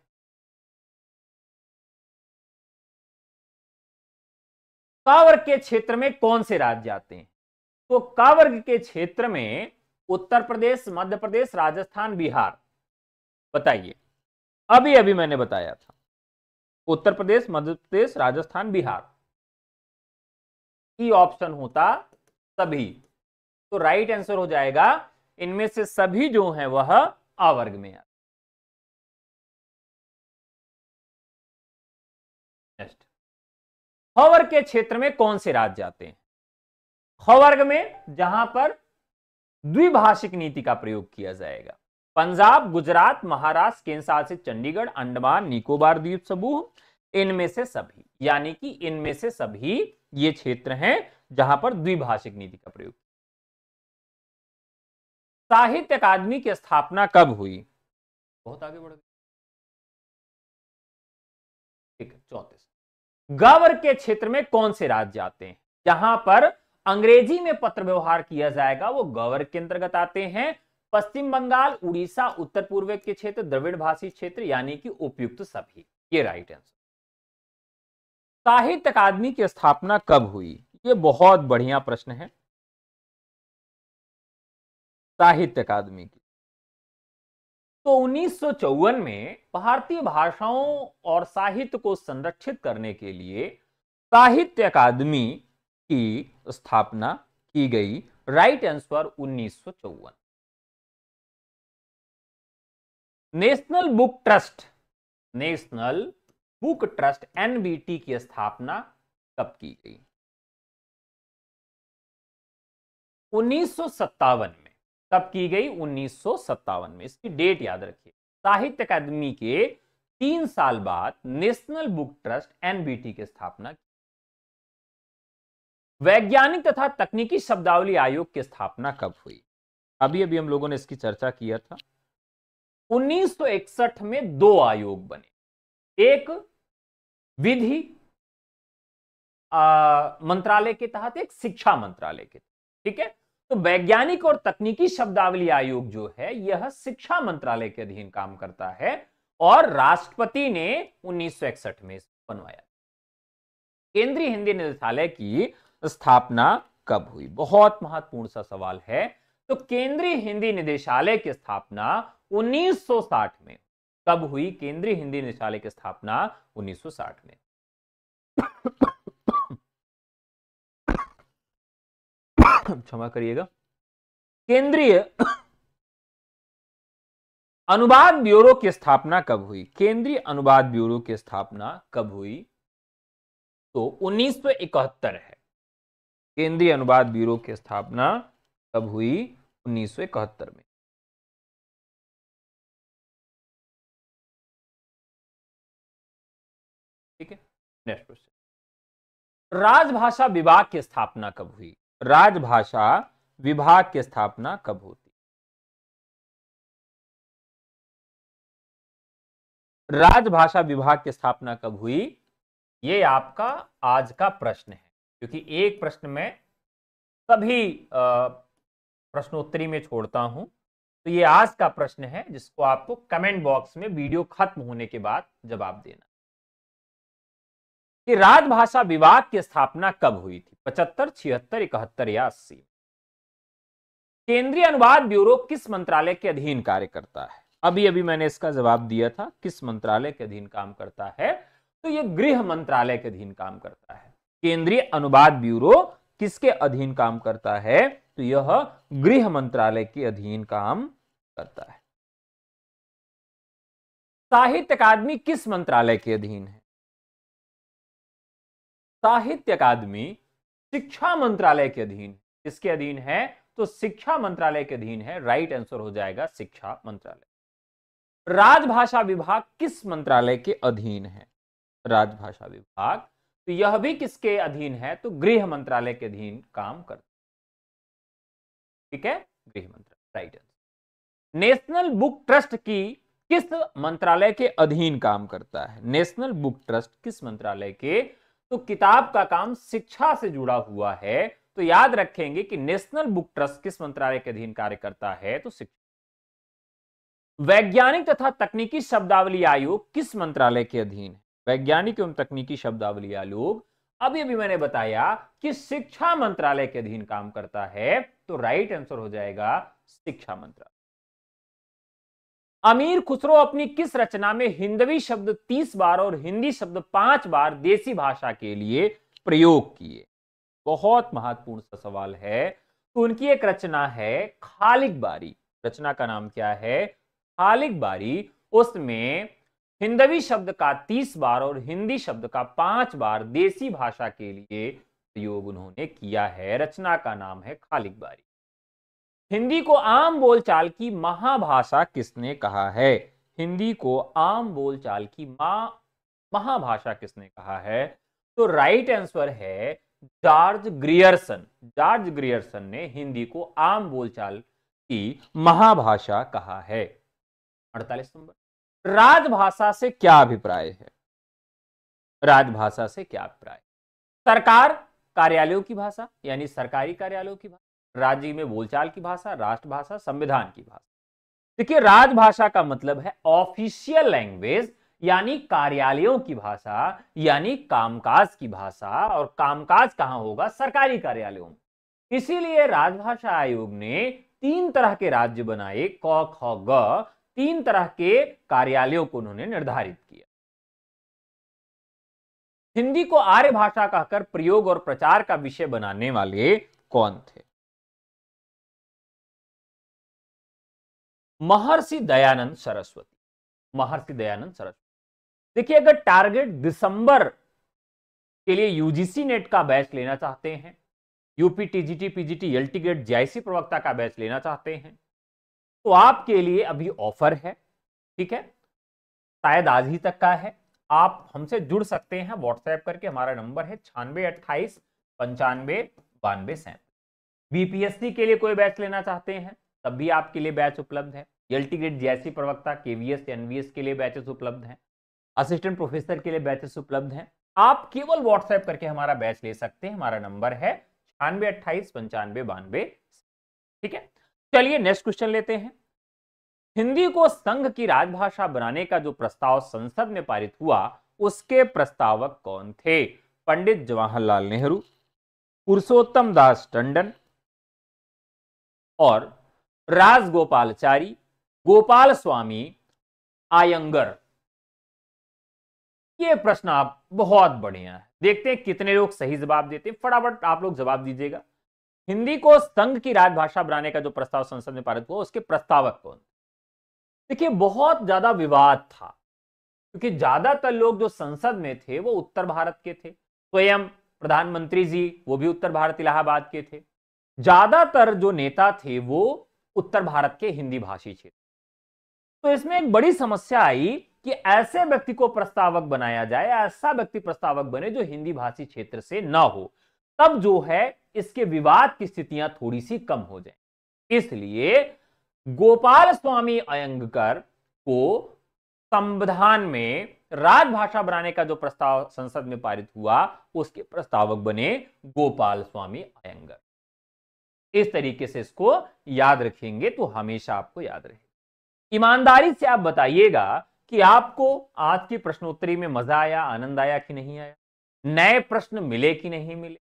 क वर्ग के क्षेत्र में कौन से राज्य आते हैं? तो क वर्ग के क्षेत्र में उत्तर प्रदेश, मध्य प्रदेश, राजस्थान, बिहार। बताइए, अभी अभी मैंने बताया था उत्तर प्रदेश, मध्य प्रदेश, राजस्थान, बिहार। ऑप्शन होता सभी, तो राइट आंसर हो जाएगा इनमें से सभी जो हैं वह आ वर्ग में आते। नेक्स्ट, ख वर्ग के क्षेत्र में कौन से राज्य आते हैं? ख वर्ग में जहां पर द्विभाषिक नीति का प्रयोग किया जाएगा। पंजाब, गुजरात, महाराष्ट्र, केंद्र शासित चंडीगढ़, अंडमान निकोबार द्वीप समूह, इनमें से सभी। यानी कि इनमें से सभी ये क्षेत्र हैं जहां पर द्विभाषिक नीति का प्रयोग। साहित्य अकादमी की स्थापना कब हुई? बहुत आगे बढ़ गए। चौतीस, ग वर्ग के क्षेत्र में कौन से राज्य आते हैं? जहां पर अंग्रेजी में पत्र व्यवहार किया जाएगा वो ग वर्ग के अंतर्गत आते हैं। पश्चिम बंगाल, उड़ीसा, उत्तर पूर्व के क्षेत्र, द्रविड़ भाषी क्षेत्र यानी कि उपयुक्त सभी, ये राइट आंसर। साहित्य अकादमी की स्थापना कब हुई? ये बहुत बढ़िया प्रश्न है। साहित्य अकादमी की तो उन्नीस सौ चौवन में भारतीय भाषाओं और साहित्य को संरक्षित करने के लिए साहित्य अकादमी की स्थापना की गई। राइट आंसर उन्नीस सौ चौवन। National Book Trust, National Book Trust NBT की स्थापना कब की गई? उन्नीस सौ सत्तावन में। कब की गई? उन्नीस सौ सत्तावन में। इसकी डेट याद रखिए। साहित्य अकादमी के तीन साल बाद नेशनल बुक ट्रस्ट एनबीटी की स्थापना की। वैज्ञानिक तथा तकनीकी शब्दावली आयोग की स्थापना कब हुई? अभी अभी हम लोगों ने इसकी चर्चा किया था। उन्नीस सौ इकसठ में दो आयोग बने, एक विधि मंत्रालय के तहत, एक शिक्षा मंत्रालय के तहत। ठीक है, तो वैज्ञानिक और तकनीकी शब्दावली आयोग जो है यह शिक्षा मंत्रालय के अधीन काम करता है और राष्ट्रपति ने उन्नीस सौ इकसठ में इसको बनवाया। केंद्रीय हिंदी निदेशालय की स्थापना कब हुई? बहुत महत्वपूर्ण सा सवाल है। तो केंद्रीय हिंदी निदेशालय की स्थापना उन्नीस सौ साठ में। कब हुई केंद्रीय हिंदी निदेशालय की स्थापना? उन्नीस सौ साठ में। क्षमा करिएगा। केंद्रीय अनुवाद ब्यूरो की स्थापना कब हुई? केंद्रीय अनुवाद ब्यूरो की स्थापना कब हुई? तो उन्नीस सौ इकहत्तर है। केंद्रीय अनुवाद ब्यूरो की स्थापना कब हुई? उन्नीस सौ इकहत्तर में। ठीक है, नेक्स्ट क्वेश्चन। राजभाषा विभाग की स्थापना कब हुई? राजभाषा विभाग की स्थापना कब होती? राजभाषा विभाग की स्थापना कब हुई? ये आपका आज का प्रश्न है, क्योंकि एक प्रश्न में सभी प्रश्नोत्तरी में छोड़ता हूं। तो ये आज का प्रश्न है जिसको आपको कमेंट बॉक्स में वीडियो खत्म होने के बाद जवाब देना कि राजभाषा विभाग की स्थापना कब हुई थी? पचहत्तर, छिहत्तर, इकहत्तर या अस्सी। केंद्रीय अनुवाद ब्यूरो किस मंत्रालय के अधीन कार्य करता है? अभी अभी मैंने इसका जवाब दिया था, किस मंत्रालय के अधीन काम करता है, तो यह गृह मंत्रालय के अधीन काम करता है। केंद्रीय अनुवाद ब्यूरो किसके अधीन काम करता है? तो यह गृह मंत्रालय के अधीन काम करता है। साहित्य अकादमी किस मंत्रालय के अधीन है? साहित्य अकादमी शिक्षा मंत्रालय के अधीन। किसके अधीन है? तो शिक्षा मंत्रालय के अधीन है। राइट आंसर हो जाएगा शिक्षा मंत्रालय। राजभाषा विभाग किस मंत्रालय के अधीन है? राजभाषा विभाग तो यह भी किसके अधीन है? तो गृह मंत्रालय के अधीन काम करता है। ठीक है, गृह मंत्रालय, right answer. National Book Trust की किस मंत्रालय के अधीन काम करता है? नेशनल बुक ट्रस्ट किस मंत्रालय के? तो किताब का काम शिक्षा से जुड़ा हुआ है, तो याद रखेंगे कि नेशनल बुक ट्रस्ट किस मंत्रालय के अधीन कार्य करता है? तो शिक्षा। वैज्ञानिक तथा तकनीकी शब्दावली आयोग किस मंत्रालय के अधीन है? वैज्ञानिक एवं तकनीकी शब्दावली आयोग, अभी अभी मैंने बताया कि शिक्षा मंत्रालय के अधीन काम करता है, तो राइट आंसर हो जाएगा शिक्षा मंत्रालय। अमीर खुसरो अपनी किस रचना में हिंदवी शब्द तीस बार और हिंदी शब्द पांच बार देसी भाषा के लिए प्रयोग किए? बहुत महत्वपूर्ण सा सवाल है। तो उनकी एक रचना है खालिक बारी। रचना का नाम क्या है? खालिक बारी। उसमें हिंदवी शब्द का तीस बार और हिंदी शब्द का पांच बार देसी भाषा के लिए प्रयोग उन्होंने किया है। रचना का नाम है खालिक बारी। हिंदी को आम बोलचाल की महाभाषा किसने कहा है? हिंदी को आम बोलचाल की माँ महाभाषा किसने कहा है? तो राइट आंसर है जॉर्ज ग्रियर्सन। जॉर्ज ग्रियर्सन ने हिंदी को आम बोलचाल की महाभाषा कहा है। अड़तालीस नंबर। राजभाषा से क्या अभिप्राय है? राजभाषा से क्या अभिप्राय? सरकार कार्यालयों की भाषा, यानी सरकारी कार्यालयों की भाषा। राज्य में बोलचाल की भाषा, राष्ट्रभाषा, संविधान की भाषा। देखिए, राजभाषा का मतलब है ऑफिशियल लैंग्वेज यानी कार्यालयों की भाषा, यानी कामकाज की भाषा। और कामकाज कहाँ होगा? सरकारी कार्यालयों में। इसीलिए राजभाषा आयोग ने तीन तरह के राज्य बनाए, क ख ग, तीन तरह के कार्यालयों को उन्होंने निर्धारित किया। हिंदी को आर्य भाषा कहकर प्रयोग और प्रचार का विषय बनाने वाले कौन थे? महर्षि दयानंद सरस्वती। महर्षि दयानंद सरस्वती। देखिए, अगर टारगेट दिसंबर के लिए यूजीसी नेट का बैच लेना चाहते हैं, UP TGT PGT LT grade JIC प्रवक्ता का बैच लेना चाहते हैं, तो आपके लिए अभी ऑफर है। ठीक है, शायद आज ही तक का है। आप हमसे जुड़ सकते हैं व्हाट्सएप करके। हमारा नंबर है छियानवे अट्ठाईस पंचानवे बानवे सैंतीस। बीपीएससी के लिए कोई बैच लेना चाहते हैं तब भी आपके लिए बैच उपलब्ध है। एलटी ग्रेड जेएससी प्रवक्ता, केवीएस, एनवीएस के लिए बैचेस उपलब्ध हैं। असिस्टेंट प्रोफेसर के लिए बैचेस उपलब्ध हैं। आप केवल व्हाट्सएप करके हमारा बैच ले सकते हैं। हमारा नंबर है छियानवे अट्ठाईस पंचानवे बानवे। ठीक है, चलिए नेक्स्ट क्वेश्चन लेते हैं। हिंदी को संघ की राजभाषा बनाने का जो प्रस्ताव संसद में पारित हुआ, उसके प्रस्तावक कौन थे? पंडित जवाहरलाल नेहरू, पुरुषोत्तम दास टंडन और राजगोपालचारी, गोपाल स्वामी आयंगर। ये प्रश्न आप बहुत बढ़िया है। देखते हैं कितने लोग सही जवाब देते हैं। फटाफट आप लोग जवाब दीजिएगा। हिंदी को संघ की राजभाषा बनाने का जो प्रस्ताव संसद में पारित हुआ, उसके प्रस्तावक कौन? देखिए, बहुत ज्यादा विवाद था क्योंकि ज्यादातर लोग जो संसद में थे वो उत्तर भारत के थे। स्वयं प्रधानमंत्री जी वो भी उत्तर भारत, इलाहाबाद के थे। ज्यादातर जो नेता थे वो उत्तर भारत के हिंदी भाषी थे। तो इसमें एक बड़ी समस्या आई कि ऐसे व्यक्ति को प्रस्तावक बनाया जाए, ऐसा व्यक्ति प्रस्तावक बने जो हिंदी भाषी क्षेत्र से ना हो, तब जो है इसके विवाद की स्थितियां थोड़ी सी कम हो जाए। इसलिए गोपाल स्वामी आयंगर को संविधान में राजभाषा बनाने का जो प्रस्ताव संसद में पारित हुआ, उसके प्रस्तावक बने गोपाल स्वामी आयंगर। इस तरीके से इसको याद रखेंगे तो हमेशा आपको याद रहेगा। ईमानदारी से आप बताइएगा कि आपको आज की प्रश्नोत्तरी में मजा आया, आनंद आया कि नहीं आया, नए प्रश्न मिले कि नहीं मिले,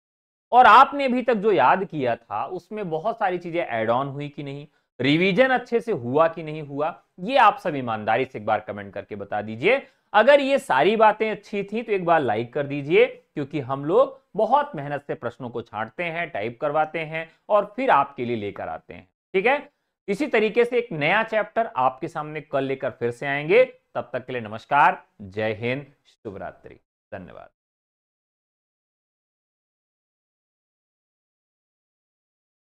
और आपने अभी तक जो याद किया था उसमें बहुत सारी चीजें ऐड ऑन हुई कि नहीं, रिवीजन अच्छे से हुआ कि नहीं हुआ। ये आप सब ईमानदारी से एक बार कमेंट करके बता दीजिए। अगर ये सारी बातें अच्छी थी तो एक बार लाइक कर दीजिए, क्योंकि हम लोग बहुत मेहनत से प्रश्नों को छांटते हैं, टाइप करवाते हैं और फिर आपके लिए लेकर आते हैं। ठीक है, इसी तरीके से एक नया चैप्टर आपके सामने कल लेकर फिर से आएंगे। तब तक के लिए नमस्कार, जय हिंद, शुभ रात्रि, धन्यवाद।